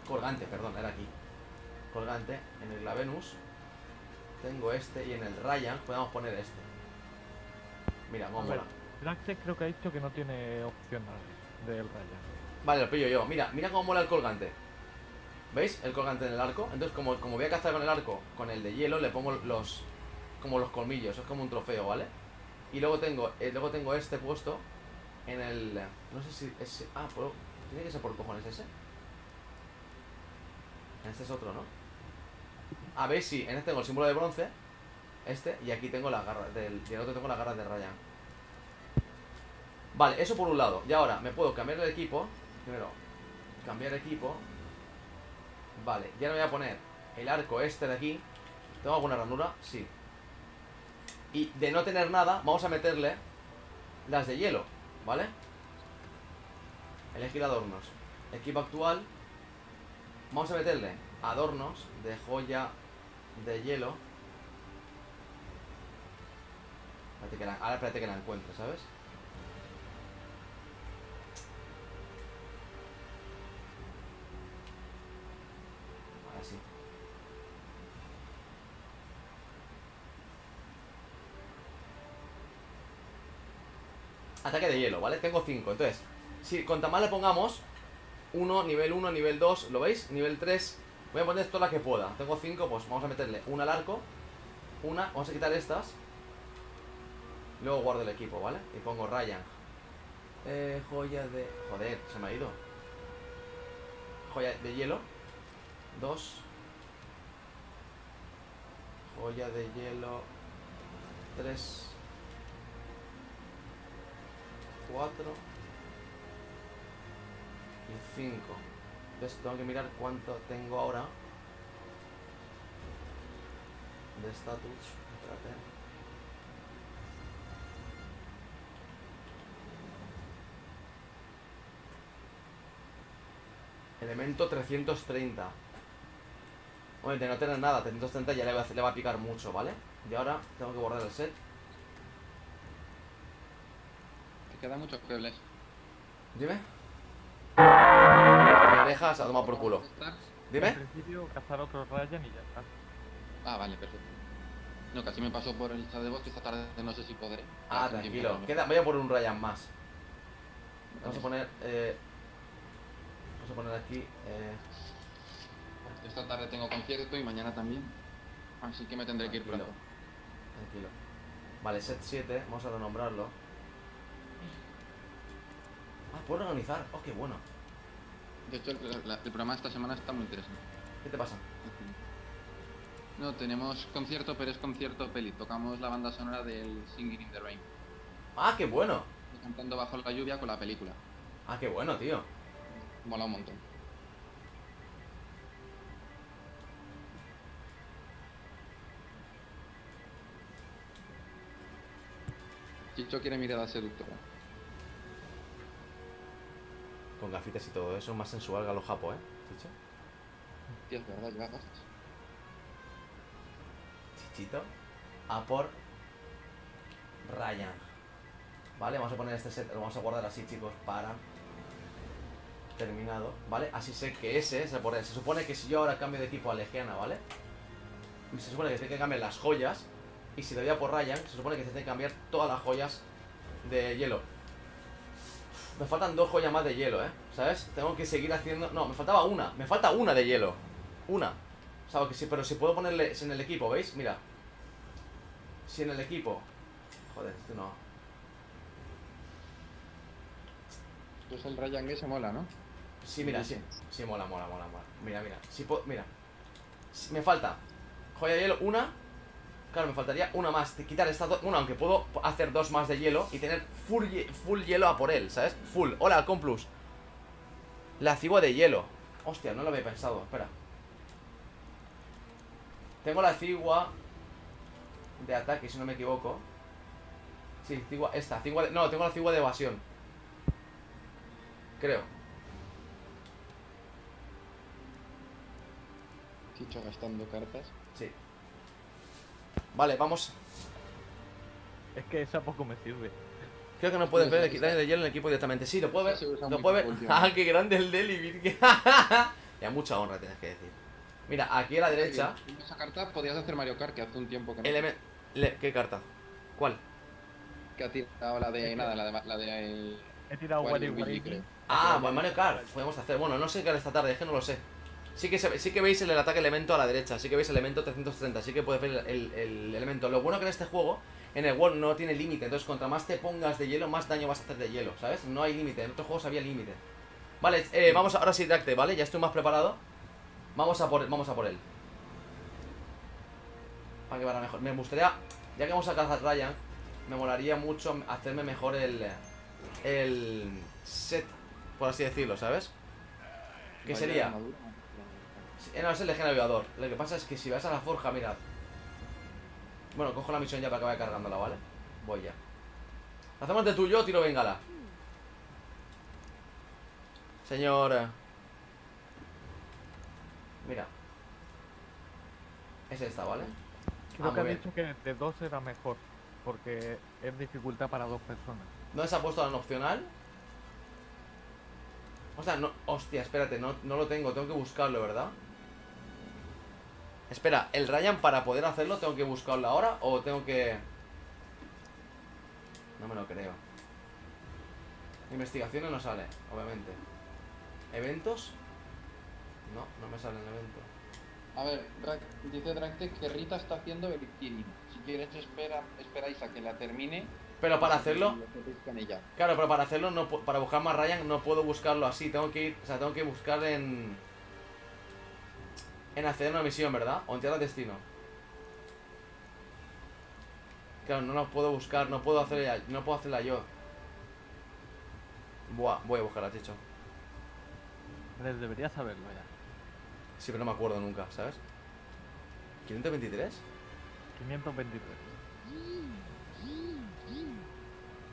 Colgante, perdón, era aquí. Colgante, en el Glavenus. Tengo este y en el Ryan podemos poner este. Mira, vamos a ver. Blackjack creo que ha dicho que no tiene opción del Ryan. Vale, lo pillo yo. Mira, mira cómo mola el colgante. ¿Veis? El colgante en el arco. Entonces, como, como voy a cazar con el arco, con el de hielo, le pongo los... Como los colmillos, es como un trofeo, ¿vale? Y luego tengo eh, luego tengo este puesto en el... No sé si... Ese, ah, pero... Tiene que ser por cojones ese. Este es otro, ¿no? Ah, ¿veis? Sí, en este tengo el símbolo de bronce. este, y aquí tengo la garra del, del otro tengo la garra de Rajang. Vale, eso por un lado. Y ahora me puedo cambiar de equipo. Primero, cambiar de equipo. Vale, ya me voy a poner el arco este de aquí. ¿Tengo alguna ranura? Sí. Y de no tener nada, vamos a meterle las de hielo, ¿vale? Elegir adornos. Equipo actual. Vamos a meterle adornos de joya de hielo. Espérate que la, ahora espérate que la encuentre, ¿sabes? Ahora sí. Ataque de hielo, ¿vale? Tengo cinco, entonces, si cuanta más le pongamos, uno, nivel uno, nivel dos, ¿lo veis? Nivel tres, voy a poner toda la que pueda. Tengo cinco, pues vamos a meterle una al arco. Una, vamos a quitar estas. Luego guardo el equipo, ¿vale? Y pongo Rajang. Eh, joya de... Joder, se me ha ido. Joya de hielo. Dos. Joya de hielo. Tres. Cuatro. Y cinco. Entonces tengo que mirar cuánto tengo ahora de status. Espérate. Elemento trescientos treinta. Obviamente no tener nada, trescientos treinta ya le va, a, le va a picar mucho, ¿vale? Y ahora tengo que guardar el set. Te quedan muchos pueblos. Dime. Mi oreja se ha tomado por culo. Dime. Al principio cazar otro Rajang y ya está. Ah, vale, perfecto. No, casi me pasó por el chat de voz que esta tarde no sé si podré. Ah, tranquilo. Queda, voy a por un Rajang más. Vamos a poner... Eh, Vamos a poner aquí. Eh... Esta tarde tengo concierto y mañana también. Así que me tendré tranquilo, que ir pronto. Tranquilo. Vale, set siete. Vamos a renombrarlo. Ah, puedo organizar. Oh, qué bueno. De hecho, el, la, el programa de esta semana está muy interesante. ¿Qué te pasa? No, tenemos concierto, pero es concierto peli. Tocamos la banda sonora del Singing in the Rain. Ah, qué bueno. Cantando bajo la lluvia con la película. Ah, qué bueno, tío. Mola un montón. Chicho quiere mirar a seductora. Con gafitas y todo eso, más sensual galo japo, ¿eh? Chicho. Tío, es verdad, lleva gafas. Chichito. A por Rajang. Vale, vamos a poner este set, lo vamos a guardar así, chicos, para... terminado, ¿vale? Así sé que ese se pone. Se supone que si yo ahora cambio de equipo a Legiana, ¿vale? Se supone que se tienen que cambiar las joyas. Y si le doy a por Rajang, se supone que se tienen que cambiar todas las joyas de hielo. Me faltan dos joyas más de hielo, ¿eh? ¿Sabes? Tengo que seguir haciendo... No, me faltaba una. Me falta una de hielo. Una. O sea, que sí, pero si puedo ponerle... Si en el equipo, ¿veis? Mira. Si en el equipo... Joder, esto no... Pues el Rajang ese mola, ¿no? Sí, mira, sí. Sí, mola, mola, mola, mola. Mira, mira. Si puedo, mira. Si me falta joya de hielo, una. Claro, me faltaría una más. Quitar esta dos. Una, aunque puedo hacer dos más de hielo y tener full, full hielo a por él, ¿sabes? Full. Hola, Complus. La cigua de hielo. Hostia, no lo había pensado. Espera. Tengo la cigua de ataque, si no me equivoco. Sí, cigua. Esta. Cigua de, no, tengo la cigua de evasión. Creo. Chicho gastando cartas. Sí. Vale, vamos. Es que esa poco me sirve. Creo que no puedes no ver el daño de hielo en el equipo directamente. Sí, lo puedo ver. Lo puedo ver. Ah, qué grande el Deli. Ya mucha honra tienes que decir. Mira, aquí a la derecha. Sí, esa carta podías hacer Mario Kart, que hace un tiempo que no. Element... Le... ¿Qué carta? ¿Cuál? Que ha tirado la de... Nada, la de... La de... He tirado Wally Wally, creo. Ah, bueno, Mario Kart. Podemos hacer. Bueno, no sé qué haré esta tarde, es que no lo sé. Sí que, se, sí que veis el, el ataque elemento a la derecha, sí que veis el elemento trescientos treinta, sí que puedes ver el, el, el elemento. Lo bueno que en este juego, en el World no tiene límite, entonces contra más te pongas de hielo, más daño vas a hacer de hielo, ¿sabes? No hay límite, en otros juegos había límite. Vale, eh, vamos ahora sí, Dracte, ¿vale? Ya estoy más preparado. Vamos a por, vamos a por él. para que vaya mejor. Me gustaría, ya que vamos a cazar Rajang, me molaría mucho hacerme mejor el, el set, por así decirlo, ¿sabes? ¿Qué sería? No, es el legendario aviador. Lo que pasa es que si vas a la forja, mirad. Bueno, cojo la misión ya para que vaya cargándola, ¿vale? Voy ya. Hacemos de tuyo, tiro bengala. Señor. Mira. Es esta, ¿vale? Creo ah, que ha dicho que de dos era mejor, porque es dificultad para dos personas. ¿No se ha puesto en opcional? O sea, no... Hostia, espérate, no, no lo tengo, tengo que buscarlo, ¿verdad? Espera, ¿el Rajang para poder hacerlo tengo que buscarlo ahora o tengo que...? No me lo creo. Investigaciones no sale, obviamente. ¿Eventos? No, no me sale el evento. A ver, dice Dractec que Rita está haciendo el Kirin. Si quieres espera, esperáis a que la termine. Pero para hacerlo... Claro, pero para hacerlo, no, para buscar más Rajang no puedo buscarlo así. Tengo que ir, o sea, tengo que buscar en... En acceder a una misión, ¿verdad? O en tierra destino. Claro, no la puedo buscar, no puedo hacerla, no puedo hacerla yo. Buah, voy a buscarla, Chicho. Les debería saberlo ya. Sí, pero no me acuerdo nunca, ¿sabes? ¿quinientos veintitrés? quinientos veintitrés.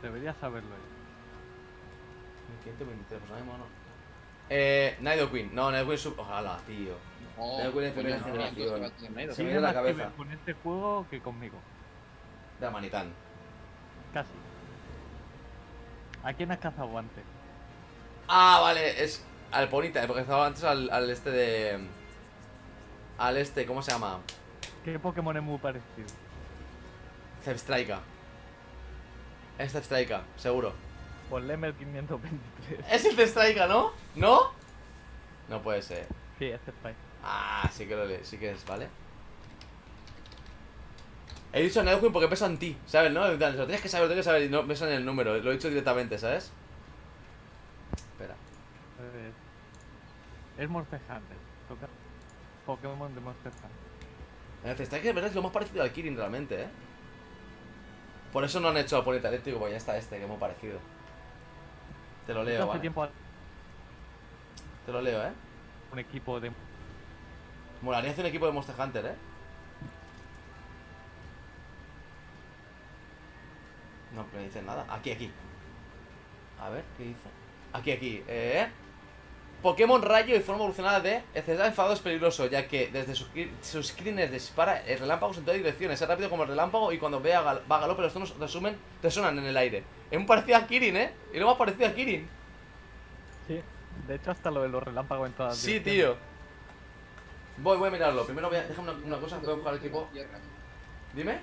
Debería saberlo ya. quinientos veintitrés, pues ahí mono. Eh, Nido Queen, no, Nido Queen sub... Ojalá, tío. Oh, Nido Queen es primera generación. Se me viene la cabeza. Con este juego que conmigo. De Manitán. Casi. ¿A quién has cazado antes? Ah, vale, es al Ponita, porque cazaba antes al, al este de... Al este, ¿cómo se llama? ¿Qué Pokémon es muy parecido? Zebstrika. Es Zebstrika, seguro. Ponleme el quinientos veintitrés. Es el Zebstrika, ¿no? ¿No? No puede ser. Sí, es Zebstrika. Ah, sí que lo le... sí que es, ¿vale? He dicho Nidoqueen porque pesa en ti, ¿sabes? No, lo tienes que saber, lo tienes que saber y no pesa en el número. Lo he dicho directamente, ¿sabes? Espera. Es Monster Hunter. Toca Pokémon de Monster Hunter. El Zebstrika, verdad, es lo más parecido al Kirin realmente, ¿eh? Por eso no han hecho Polita eléctrico, porque ya está este, que hemos parecido. Te lo leo, ¿vale? Tiempo a... Te lo leo, ¿eh? Un equipo de... Molaría hacer un equipo de Monster Hunter, ¿eh? No me dicen nada. Aquí, aquí. A ver, ¿qué dice? Aquí, aquí. Eh... Pokémon Rayo y forma evolucionada de Excesivo Enfadado es peligroso, ya que desde sus, sus crines dispara el relámpago en todas direcciones. Es rápido como el relámpago y cuando vea gal, va galope los tonos resumen, resuenan en el aire. Es un parecido a Kirin, ¿eh? Y luego ha parecido a Kirin. Sí, de hecho hasta lo de los relámpagos en todas sí, direcciones. Sí, tío. Voy, voy a mirarlo. Primero voy a... Déjame una, una cosa, voy a buscar el equipo. Dime.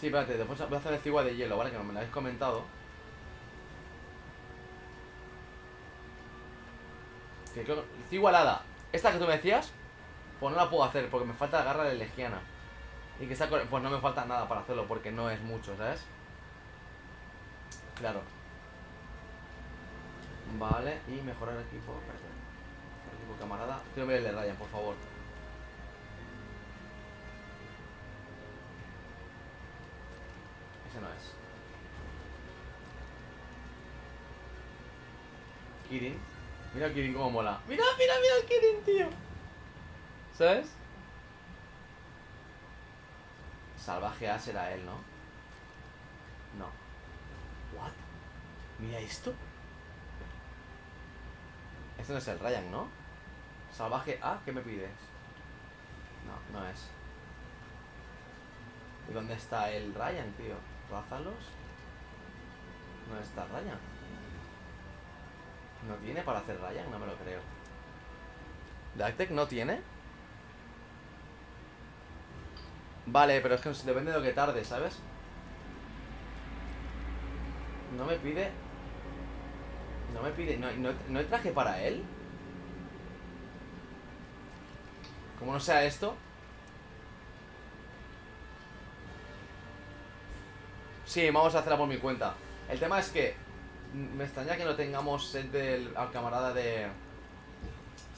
Sí, espérate, después voy a hacer el cigua de hielo, ¿vale? Que me lo habéis comentado. Igualada. Esta que tú me decías, pues no la puedo hacer porque me falta la garra de Legiana. Y que está, pues no me falta nada para hacerlo porque no es mucho, ¿sabes? Claro. Vale, y mejorar el equipo. Espérate. El equipo camarada. Quiero ver el de Rajang, por favor. Ese no es. Kirin. Mira el Kirin como mola. Mira, mira, mira el Kirin, tío. ¿Sabes? Salvaje A será él, ¿no? No. ¿What? Mira esto. Este no es el Rajang, ¿no? Salvaje A, ¿qué me pides? No, no es. ¿Y dónde está el Rajang, tío? Rathalos. No está Rajang. ¿No tiene para hacer Rajang? No me lo creo. ¿Dactec no tiene? Vale, pero es que depende de lo que tarde, ¿sabes? No me pide... No me pide... ¿No, no, no hay traje para él? Como no sea esto... Sí, vamos a hacerla por mi cuenta. El tema es que... Me extraña que no tengamos set del al camarada de...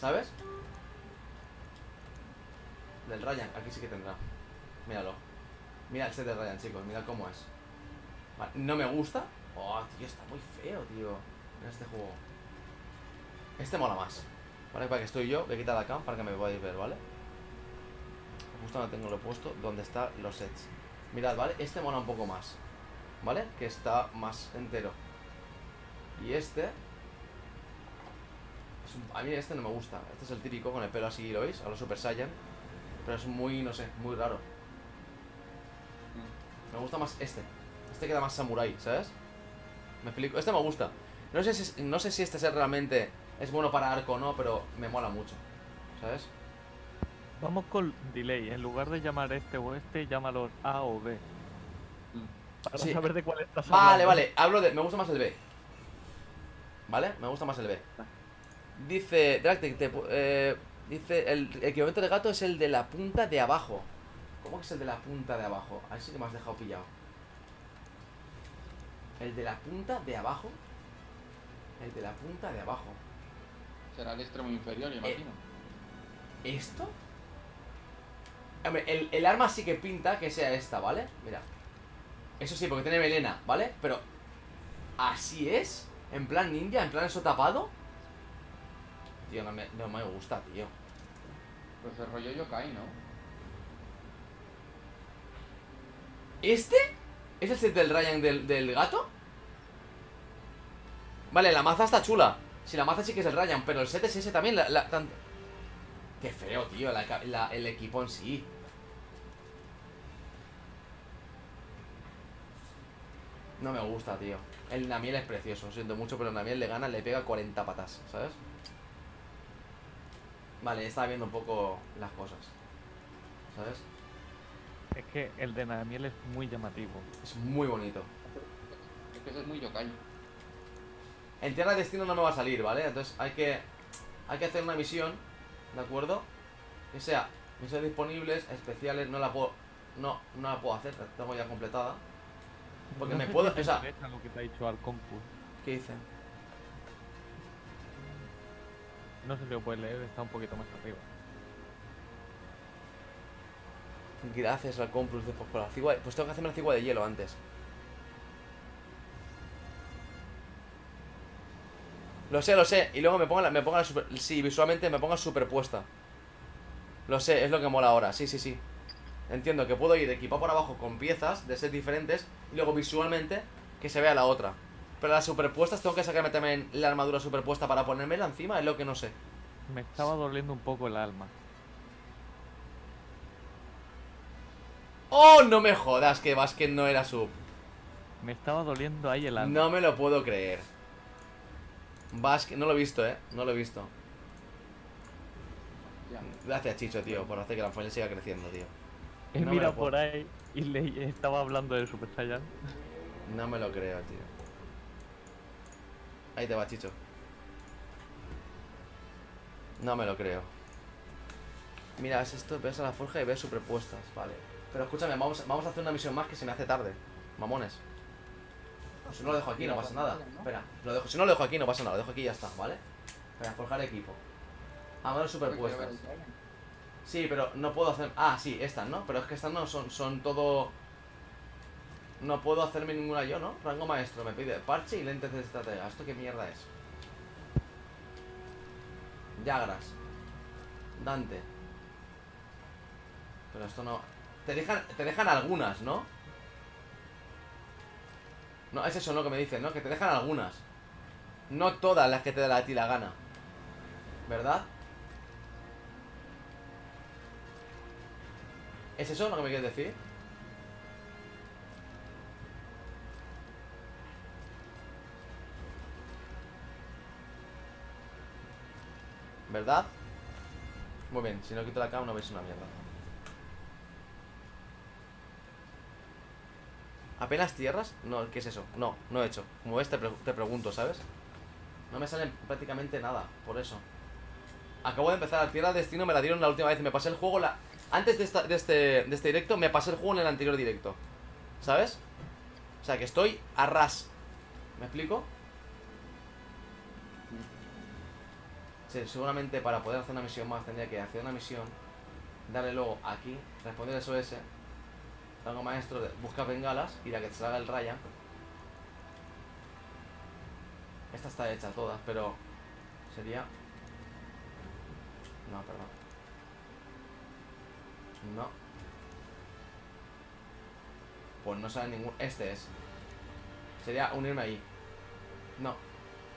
¿Sabes? del Ryan, aquí sí que tendrá. Míralo. Mira el set de Ryan, chicos, mirad cómo es. Vale, no me gusta. Oh, tío, está muy feo, tío. Mira este juego. Este mola más. Vale, para que estoy yo, voy a quitar la cam para que me podáis ver, ¿vale? Justo no tengo lo puesto donde están los sets. Mirad, ¿vale? Este mola un poco más, ¿vale? Que está más entero. Y este es un... a mí este no me gusta. Este es el típico con el pelo así, ¿lo veis? A los Super Saiyan. Pero es muy, no sé, muy raro. Me gusta más este. Este queda más samurai, ¿sabes? Me explico. Este me gusta. No sé si, no sé si este es realmente es bueno para arco o no, pero me mola mucho, ¿sabes? Vamos con delay. En lugar de llamar este o este, llámalos A o B. Para sí. saber de cuál estás hablando. Vale, vale. Hablo de... Me gusta más el B. ¿Vale? Me gusta más el B. Dice... Dractic, te, eh, dice... El equipamiento de gato es el de la punta de abajo. ¿Cómo que es el de la punta de abajo? Ahí sí que me has dejado pillado. ¿El de la punta de abajo? El de la punta de abajo. Será el extremo inferior, imagino. Eh, ¿Esto? Hombre, el, el arma sí que pinta que sea esta, ¿vale? Mira. Eso sí, porque tiene melena, ¿vale? Pero... ¿Así es? ¿En plan ninja? ¿En plan eso tapado? Tío, no me, no me gusta, tío. Pues el rollo yokai, ¿no? ¿Este? ¿Es el set del Ryan del, del gato? Vale, la maza está chula. Si sí, la maza sí que es el Ryan, pero el set es ese también. La, la, tan... Qué feo, tío, la, la, el equipo en sí. No me gusta, tío. El Namielle es precioso, siento mucho, pero el Namielle le gana, le pega cuarenta patas, ¿sabes? Vale, estaba viendo un poco las cosas, ¿sabes? Es que el de Namielle es muy llamativo. Es muy bonito. Es que eso es muy yokai. En Tierra de Destino no me va a salir, ¿vale? Entonces hay que hay que hacer una misión, ¿de acuerdo? Que sea misiones disponibles, especiales, no la puedo... No, no la puedo hacer, la tengo ya completada. Porque no me puedo... Si esa... lo que te ha dicho al compu. ¿Qué dice? No sé si lo puedes leer, está un poquito más arriba. Gracias al compu, después por la cigua... Pues tengo que hacerme la cigua de hielo antes. Lo sé, lo sé, y luego me ponga la, me ponga la super... Sí, visualmente me ponga superpuesta. Lo sé, es lo que mola ahora, sí, sí, sí. Entiendo que puedo ir equipado por abajo con piezas de sets diferentes y luego visualmente que se vea la otra. Pero las superpuestas tengo que sacarme también la armadura superpuesta para ponérmela encima, es lo que no sé. Me estaba doliendo un poco el alma. ¡Oh, no me jodas que Basket no era sub! Me estaba doliendo ahí el alma. No me lo puedo creer. Basket, no lo he visto, eh, no lo he visto. Gracias, Chicho, tío, por hacer que la familia siga creciendo, tío. He no mirado por ahí y le estaba hablando de Super Saiyan. No me lo creo, tío. Ahí te va, Chicho. No me lo creo. Mira, es esto, ves a la forja y ves superpuestas, vale. Pero escúchame, vamos, vamos a hacer una misión más que se me hace tarde. Mamones. Si no lo dejo aquí no pasa nada. Espera, lo dejo, si no lo dejo aquí no pasa nada, lo dejo aquí y ya está, ¿vale? Para forjar equipo. Armadura superpuestas. Sí, pero no puedo hacer... Ah, sí, estas, ¿no? Pero es que estas no son, son todo... No puedo hacerme ninguna yo, ¿no? Rango maestro, me pide parche y lentes de estratega. ¿Esto qué mierda es? Llagras. Dante. Pero esto no... Te dejan, te dejan algunas, ¿no? No, es eso, ¿no? Que me dicen, ¿no? Que te dejan algunas. No todas las que te da a ti la gana, ¿verdad? ¿Es eso lo que me quieres decir? ¿Verdad? Muy bien, si no quito la cam no veis una mierda. ¿Apenas tierras? No, ¿qué es eso? No, no he hecho. Como ves te, pre te pregunto, ¿sabes? No me sale prácticamente nada, por eso. Acabo de empezar la Tierra de Destino, me la dieron la última vez y me pasé el juego la... Antes de, esta, de, este, de este directo, me pasé el juego en el anterior directo, ¿sabes? O sea, que estoy a ras. ¿Me explico? Sí, seguramente para poder hacer una misión más tendría que hacer una misión dale luego aquí, responder S O S, rango maestro, busca bengalas y la que te salga el Rajang. Esta está hecha todas, pero sería... No, perdón. No. Pues no sale ningún... Este es. Sería unirme ahí. No.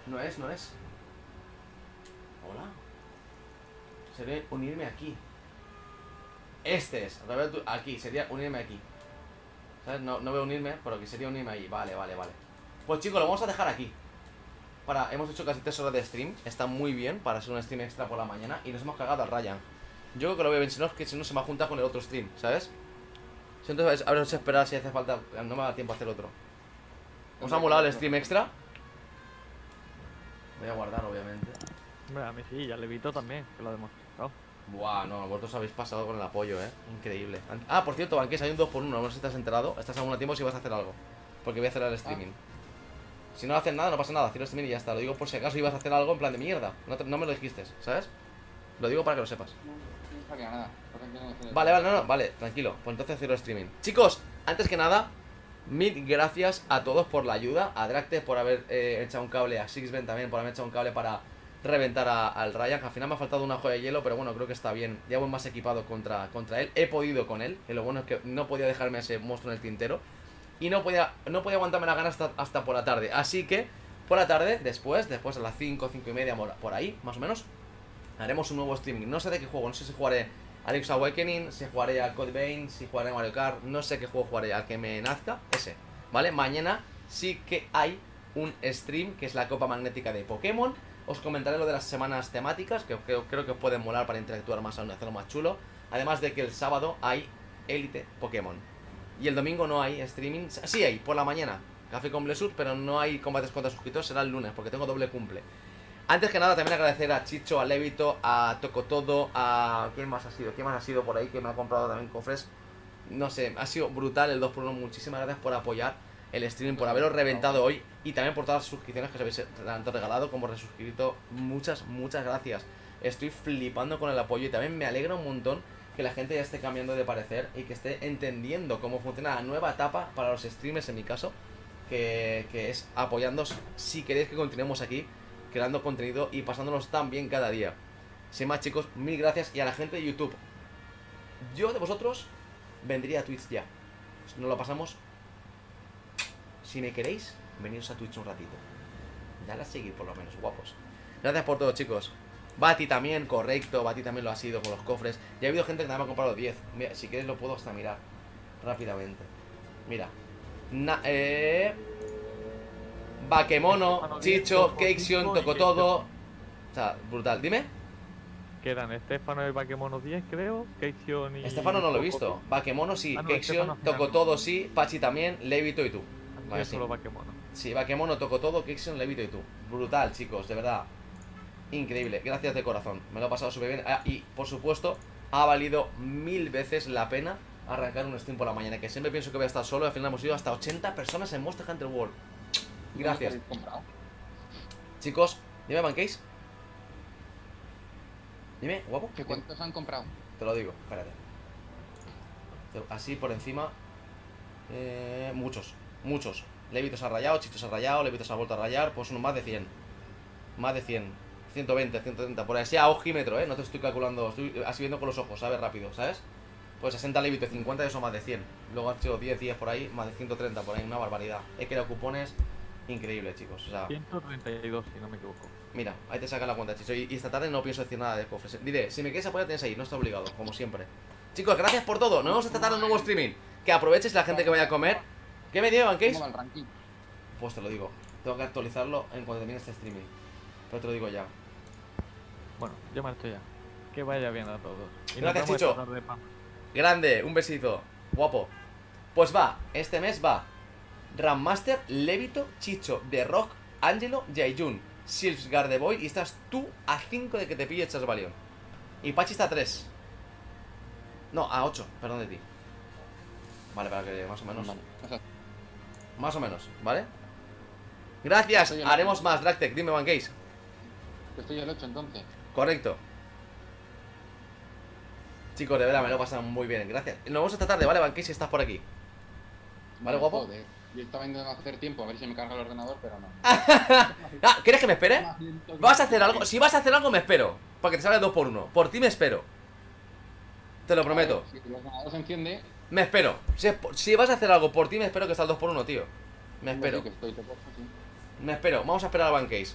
No es, no es. Hola. Sería unirme aquí. Este es. Aquí. Sería unirme aquí. ¿Sabes? No, no voy a unirme, pero que sería unirme ahí. Vale, vale, vale. Pues chicos, lo vamos a dejar aquí. Para, hemos hecho casi tres horas de stream. Está muy bien para hacer un stream extra por la mañana. Y nos hemos cagado al Rajang. Yo creo que lo voy a ver, si no, es que si no se me va a juntar con el otro stream, ¿sabes? Si entonces habrá que esperar si hace falta. No me da tiempo a hacer otro. Vamos a molar el stream extra. Voy a guardar, obviamente. Hombre, a mí sí, ya le evito también, que lo hemos mostrado. Buah, no, vosotros habéis pasado con el apoyo, eh. Increíble. Ah, por cierto, Banqués, hay un dos por uno. No sé si estás enterado. Estás aún a tiempo si vas a hacer algo. Porque voy a hacer el streaming. Ah. Si no haces nada, no pasa nada, cierro streaming y ya está. Lo digo por si acaso ibas a hacer algo en plan de mierda. No, te, no me lo dijiste, ¿sabes? Lo digo para que lo sepas. No, no, nada. Vale, vale, no, no, vale, tranquilo. Pues entonces cierro streaming. Chicos, antes que nada, mil gracias a todos por la ayuda. A Dracte por haber eh, echado un cable. A Sixben también por haber echado un cable para reventar a, al Rajang. Al final me ha faltado una joya de hielo, pero bueno, creo que está bien. Ya voy más equipado contra, contra él. He podido con él. Y lo bueno es que no podía dejarme a ese monstruo en el tintero. Y no podía, no podía aguantarme la gana hasta, hasta por la tarde. Así que por la tarde, después, después a las cinco, cinco y media, por ahí, más o menos, haremos un nuevo streaming. No sé de qué juego, no sé si jugaré a Link's Awakening, si jugaré a Code Vein, si jugaré a Mario Kart, no sé qué juego jugaré, al que me nazca, ese, ¿vale? Mañana sí que hay un stream que es la Copa Magnética de Pokémon. Os comentaré lo de las semanas temáticas, que creo, creo que os pueden molar para interactuar más aún y hacerlo más chulo. Además de que el sábado hay Elite Pokémon. Y el domingo no hay streaming. Sí hay, por la mañana, Café con Blessur, pero no hay combates contra suscriptores, será el lunes, porque tengo doble cumple. Antes que nada, también agradecer a Chicho, a Levito, a Tocotodo, a... ¿Quién más ha sido? ¿Quién más ha sido por ahí que me ha comprado también cofres? No sé, ha sido brutal el dos por uno. Muchísimas gracias por apoyar el streaming, por haberos reventado hoy y también por todas las suscripciones que os habéis tanto regalado como resuscrito. Muchas, muchas gracias. Estoy flipando con el apoyo y también me alegra un montón que la gente ya esté cambiando de parecer y que esté entendiendo cómo funciona la nueva etapa para los streamers, en mi caso, que, que es apoyándonos si queréis que continuemos aquí creando contenido y pasándonos tan bien cada día. Sin más, chicos, mil gracias. Y a la gente de YouTube, yo de vosotros vendría a Twitch ya. Nos lo pasamos. Si me queréis, veníos a Twitch un ratito. Dale a seguir, por lo menos, guapos. Gracias por todo, chicos. Bati también, correcto, Bati también lo ha sido con los cofres. Ya ha habido gente que nada me ha comprado diez. Mira, si quieres lo puedo hasta mirar rápidamente. Mira. Na eh... Bakemono, Chicho, Keixion, Tocotodo. O sea, brutal, dime. Quedan Estefano y Bakemono diez, creo. Keixion y... Estefano no lo he visto. Bakemono sí, ah, no, Keixion, Tocotodo sí, Pachi también, Levito y tú. Vale, sí. Sí, Bakemono, Tocotodo, Keixion, Levito y tú. Brutal, chicos, de verdad. Increíble, gracias de corazón, me lo he pasado súper bien. Ah, y por supuesto, ha valido mil veces la pena arrancar un stream por la mañana, que siempre pienso que voy a estar solo. Al final hemos ido hasta ochenta personas en Monster Hunter World. Gracias. Chicos, dime, Banqués. Dime, guapo. ¿Qué cuántos han comprado? Te lo digo, espérate. Así por encima. Eh, muchos, muchos. Levitos ha rayado, Chichos ha rayado, Levitos ha vuelto a rayar. Pues uno más de cien. Más de cien. ciento veinte, ciento treinta, por ahí sea ojímetro, ¿eh? No te estoy calculando, estoy así viendo con los ojos, ¿sabes? Rápido, ¿sabes? Pues sesenta Levito, cincuenta, eso más de cien. Luego han sido diez, diez por ahí, más de ciento treinta por ahí, una barbaridad. He creado cupones increíble, chicos, o sea, ciento treinta y dos, si no me equivoco. Mira, ahí te sacan la cuenta, Chicho, y, y esta tarde no pienso decir nada de cofres. Diré, si me quieres apoyar, tenéis ahí, no está obligado, como siempre. Chicos, gracias por todo, nos vemos esta tarde en un nuevo streaming. Que aproveches la gente que vaya a comer. ¿Qué me llevan, Case? Pues te lo digo, tengo que actualizarlo en cuanto termine este streaming. Pero te lo digo ya. Bueno, yo me estoy ya. Que vaya bien a todos. Y gracias, Chicho. Grande, un besito. Guapo. Pues va, este mes va Rammaster, Levito, Chicho, The Rock, Angelo, Jaijun, Silfs, Gardevoir. Y estás tú a cinco de que te pille Chasvalion. Y Pachi está a tres. No, a ocho, perdón de ti. Vale, para que más o menos. Vale. Más o menos, ¿vale? Gracias, haremos más, Dractec. Dime, Banqués. Estoy el ocho entonces. Correcto. Chicos, de verdad, me lo pasan muy bien, gracias. Nos vemos esta tarde, ¿vale, Banqués, si estás por aquí? ¿Vale, guapo? Joder. Yo estaba intentando hacer tiempo, a ver si me carga el ordenador, pero no. Ah, ¿quieres que me espere? ¿Vas a hacer algo? Si vas a hacer algo, me espero. Para que te salga el dos por uno. Por ti me espero. Te lo prometo. Si el ordenador se enciende... Me espero. Si, es por... si vas a hacer algo por ti, me espero que está el dos por uno, tío. Me espero. Sí, que estoy, te cojo, sí. Me espero. Vamos a esperar al Bancase.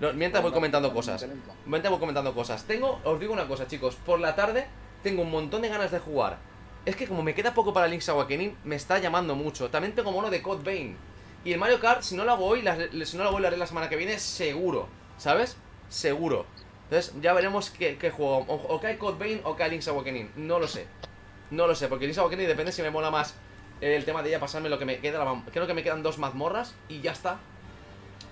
No, mientras voy comentando cosas. Mientras voy comentando cosas. Tengo, os digo una cosa, chicos. Por la tarde tengo un montón de ganas de jugar. Es que como me queda poco para Link's Awakening, me está llamando mucho. También tengo mono de Code Vein. Y el Mario Kart, si no lo hago hoy, la, si no lo hago hoy, lo haré la semana que viene, seguro. ¿Sabes? Seguro. Entonces ya veremos qué, qué juego. O, o que hay Code Vein o que hay Link's Awakening. No lo sé. No lo sé, porque Link's Awakening depende si me mola más el tema de ya pasarme lo que me queda. La, creo que me quedan dos mazmorras y ya está.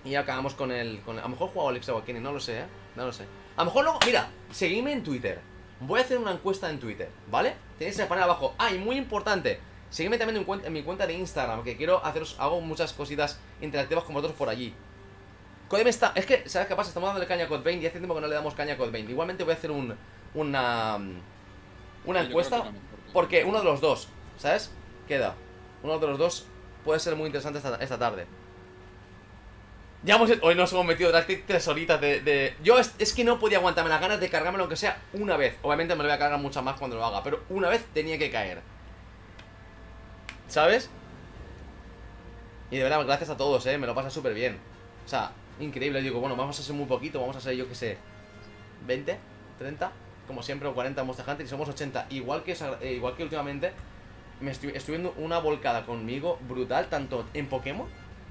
Y ya acabamos con el, con el... A lo mejor he jugado Link's Awakening, no lo sé, ¿eh? No lo sé. A lo mejor luego... Mira, seguidme en Twitter. Voy a hacer una encuesta en Twitter, ¿vale? Tenéis que poner abajo. Ah, y muy importante, seguidme también en, cuenta, en mi cuenta de Instagram, que quiero haceros... Hago muchas cositas interactivas con vosotros por allí. Codeme está... Es que, ¿sabes qué pasa? Estamos dándole caña a Code Vein y hace tiempo que no le damos caña a Code Vein. Igualmente voy a hacer un... Una... Una encuesta... Porque uno de los dos, ¿sabes? Queda. Uno de los dos puede ser muy interesante esta, esta tarde. Ya hemos... Hoy nos hemos metido tres horitas de... de... Yo es, es que no podía aguantarme las ganas de cargarme lo que sea una vez. Obviamente me lo voy a cargar muchas más cuando lo haga, pero una vez tenía que caer. ¿Sabes? Y de verdad, gracias a todos, ¿eh? Me lo pasa súper bien. O sea, increíble. Yo digo, bueno, vamos a hacer muy poquito. Vamos a hacer, yo qué sé, veinte, treinta... Como siempre, o cuarenta Monster Hunter y somos ochenta. Igual que, eh, igual que últimamente, me estoy, estoy viendo una volcada conmigo brutal, tanto en Pokémon,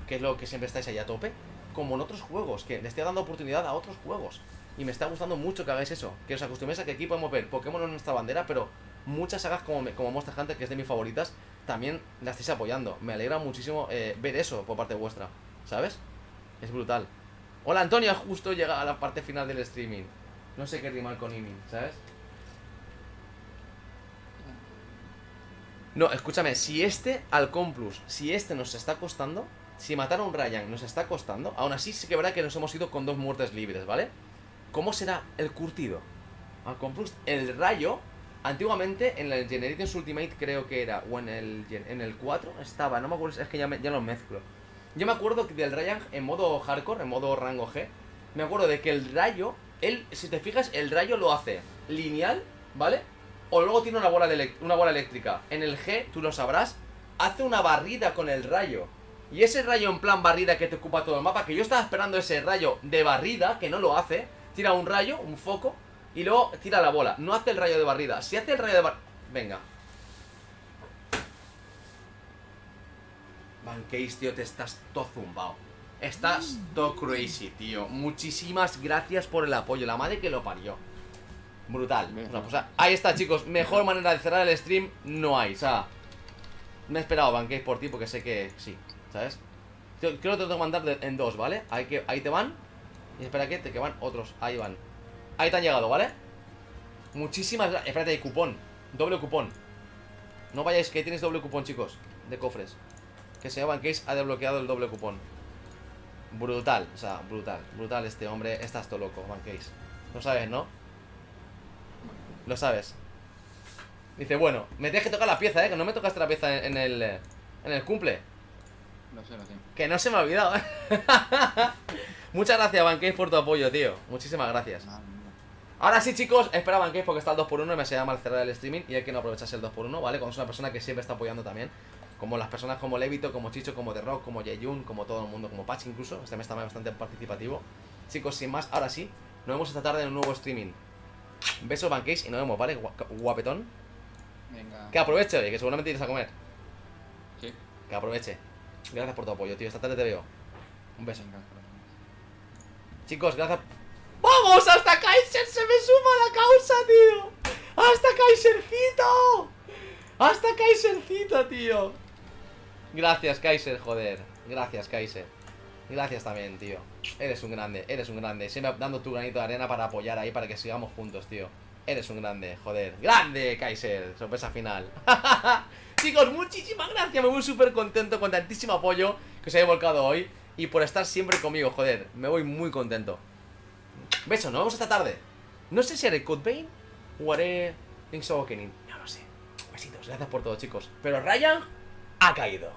que es lo que siempre estáis ahí a tope, como en otros juegos, que le estoy dando oportunidad a otros juegos. Y me está gustando mucho que hagáis eso, que os acostuméis a que aquí podemos ver Pokémon en nuestra bandera, pero muchas sagas como, como Monster Hunter, que es de mis favoritas, también la estáis apoyando. Me alegra muchísimo eh, ver eso por parte vuestra, ¿sabes? Es brutal. Hola, Antonio, justo llega a la parte final del streaming. No sé qué rimar con Imin, ¿sabes? No, escúchame, si este al Complus, si este nos está costando, si matar a un Rajang nos está costando, aún así sí que verá que nos hemos ido con dos muertes libres, ¿vale? ¿Cómo será el curtido al Complus? El rayo, antiguamente en el Generations Ultimate creo que era, o en el, en el cuatro estaba, no me acuerdo, es que ya, me, ya lo mezclo. Yo me acuerdo que del Rajang en modo hardcore, en modo rango G, me acuerdo de que el rayo... Él, si te fijas, el rayo lo hace lineal, ¿vale? O luego tiene una bola, de una bola eléctrica. En el G, tú lo sabrás, hace una barrida con el rayo. Y ese rayo en plan barrida que te ocupa todo el mapa, que yo estaba esperando ese rayo de barrida, que no lo hace. Tira un rayo, un foco, y luego tira la bola. No hace el rayo de barrida. Si hace el rayo de barrida... Venga. Banquéis, tío, te estás todo zumbao. Estás todo crazy, tío. Muchísimas gracias por el apoyo. La madre que lo parió. Brutal. O sea, pues, ahí está, chicos. Mejor manera de cerrar el stream no hay. O sea, me he esperado Banqués por ti porque sé que sí, ¿sabes? Creo que te lo tengo que mandar en dos, ¿vale? Ahí, que, ahí te van. Y espera que te que van otros. Ahí van. Ahí te han llegado, ¿vale? Muchísimas gracias. Espérate, hay cupón. Doble cupón. No vayáis, que tienes doble cupón, chicos. De cofres. Que sea Banqués ha desbloqueado el doble cupón. Brutal, o sea, brutal, brutal este hombre. Estás todo loco, Banqués. Lo sabes, ¿no? Lo sabes. Dice, bueno, me tienes que tocar la pieza, ¿eh? Que no me tocaste la pieza en el, en el cumple. No sé, no sé. Que no se me ha olvidado, ¿eh? Muchas gracias, Banqués, por tu apoyo, tío. Muchísimas gracias. Ahora sí, chicos, espera, Banqués, porque está el dos por uno y me se llama al cerrar el streaming. Y hay que no aprovecharse el dos por uno, ¿vale? Como es una persona que siempre está apoyando también. Como las personas como Levito, como Chicho, como The Rock, como Yeyun, como todo el mundo, como Patch incluso. Este mes está bastante participativo. Chicos, sin más, ahora sí, nos vemos esta tarde en un nuevo streaming. Besos, Banqués, y nos vemos, ¿vale? Guapetón. Venga. Que aproveche, oye, que seguramente irás a comer. Sí. Que aproveche. Gracias por tu apoyo, tío. Esta tarde te veo. Un beso. Venga. Chicos, gracias. ¡Vamos! ¡Hasta Kaiser se me suma la causa, tío! ¡Hasta Kaisercito! ¡Hasta Kaisercito, tío! Gracias, Kaiser, joder. Gracias, Kaiser. Gracias también, tío. Eres un grande, eres un grande. Siempre dando tu granito de arena para apoyar ahí, para que sigamos juntos, tío. Eres un grande, joder. ¡Grande, Kaiser! Sorpresa final. Chicos, muchísimas gracias. Me voy súper contento con tantísimo apoyo que os habéis volcado hoy. Y por estar siempre conmigo, joder. Me voy muy contento. Beso, nos vemos esta tarde. No sé si haré Code Vein o haré Link's Awakening, no lo sé. Besitos, gracias por todo, chicos. Pero Rajang ha caído.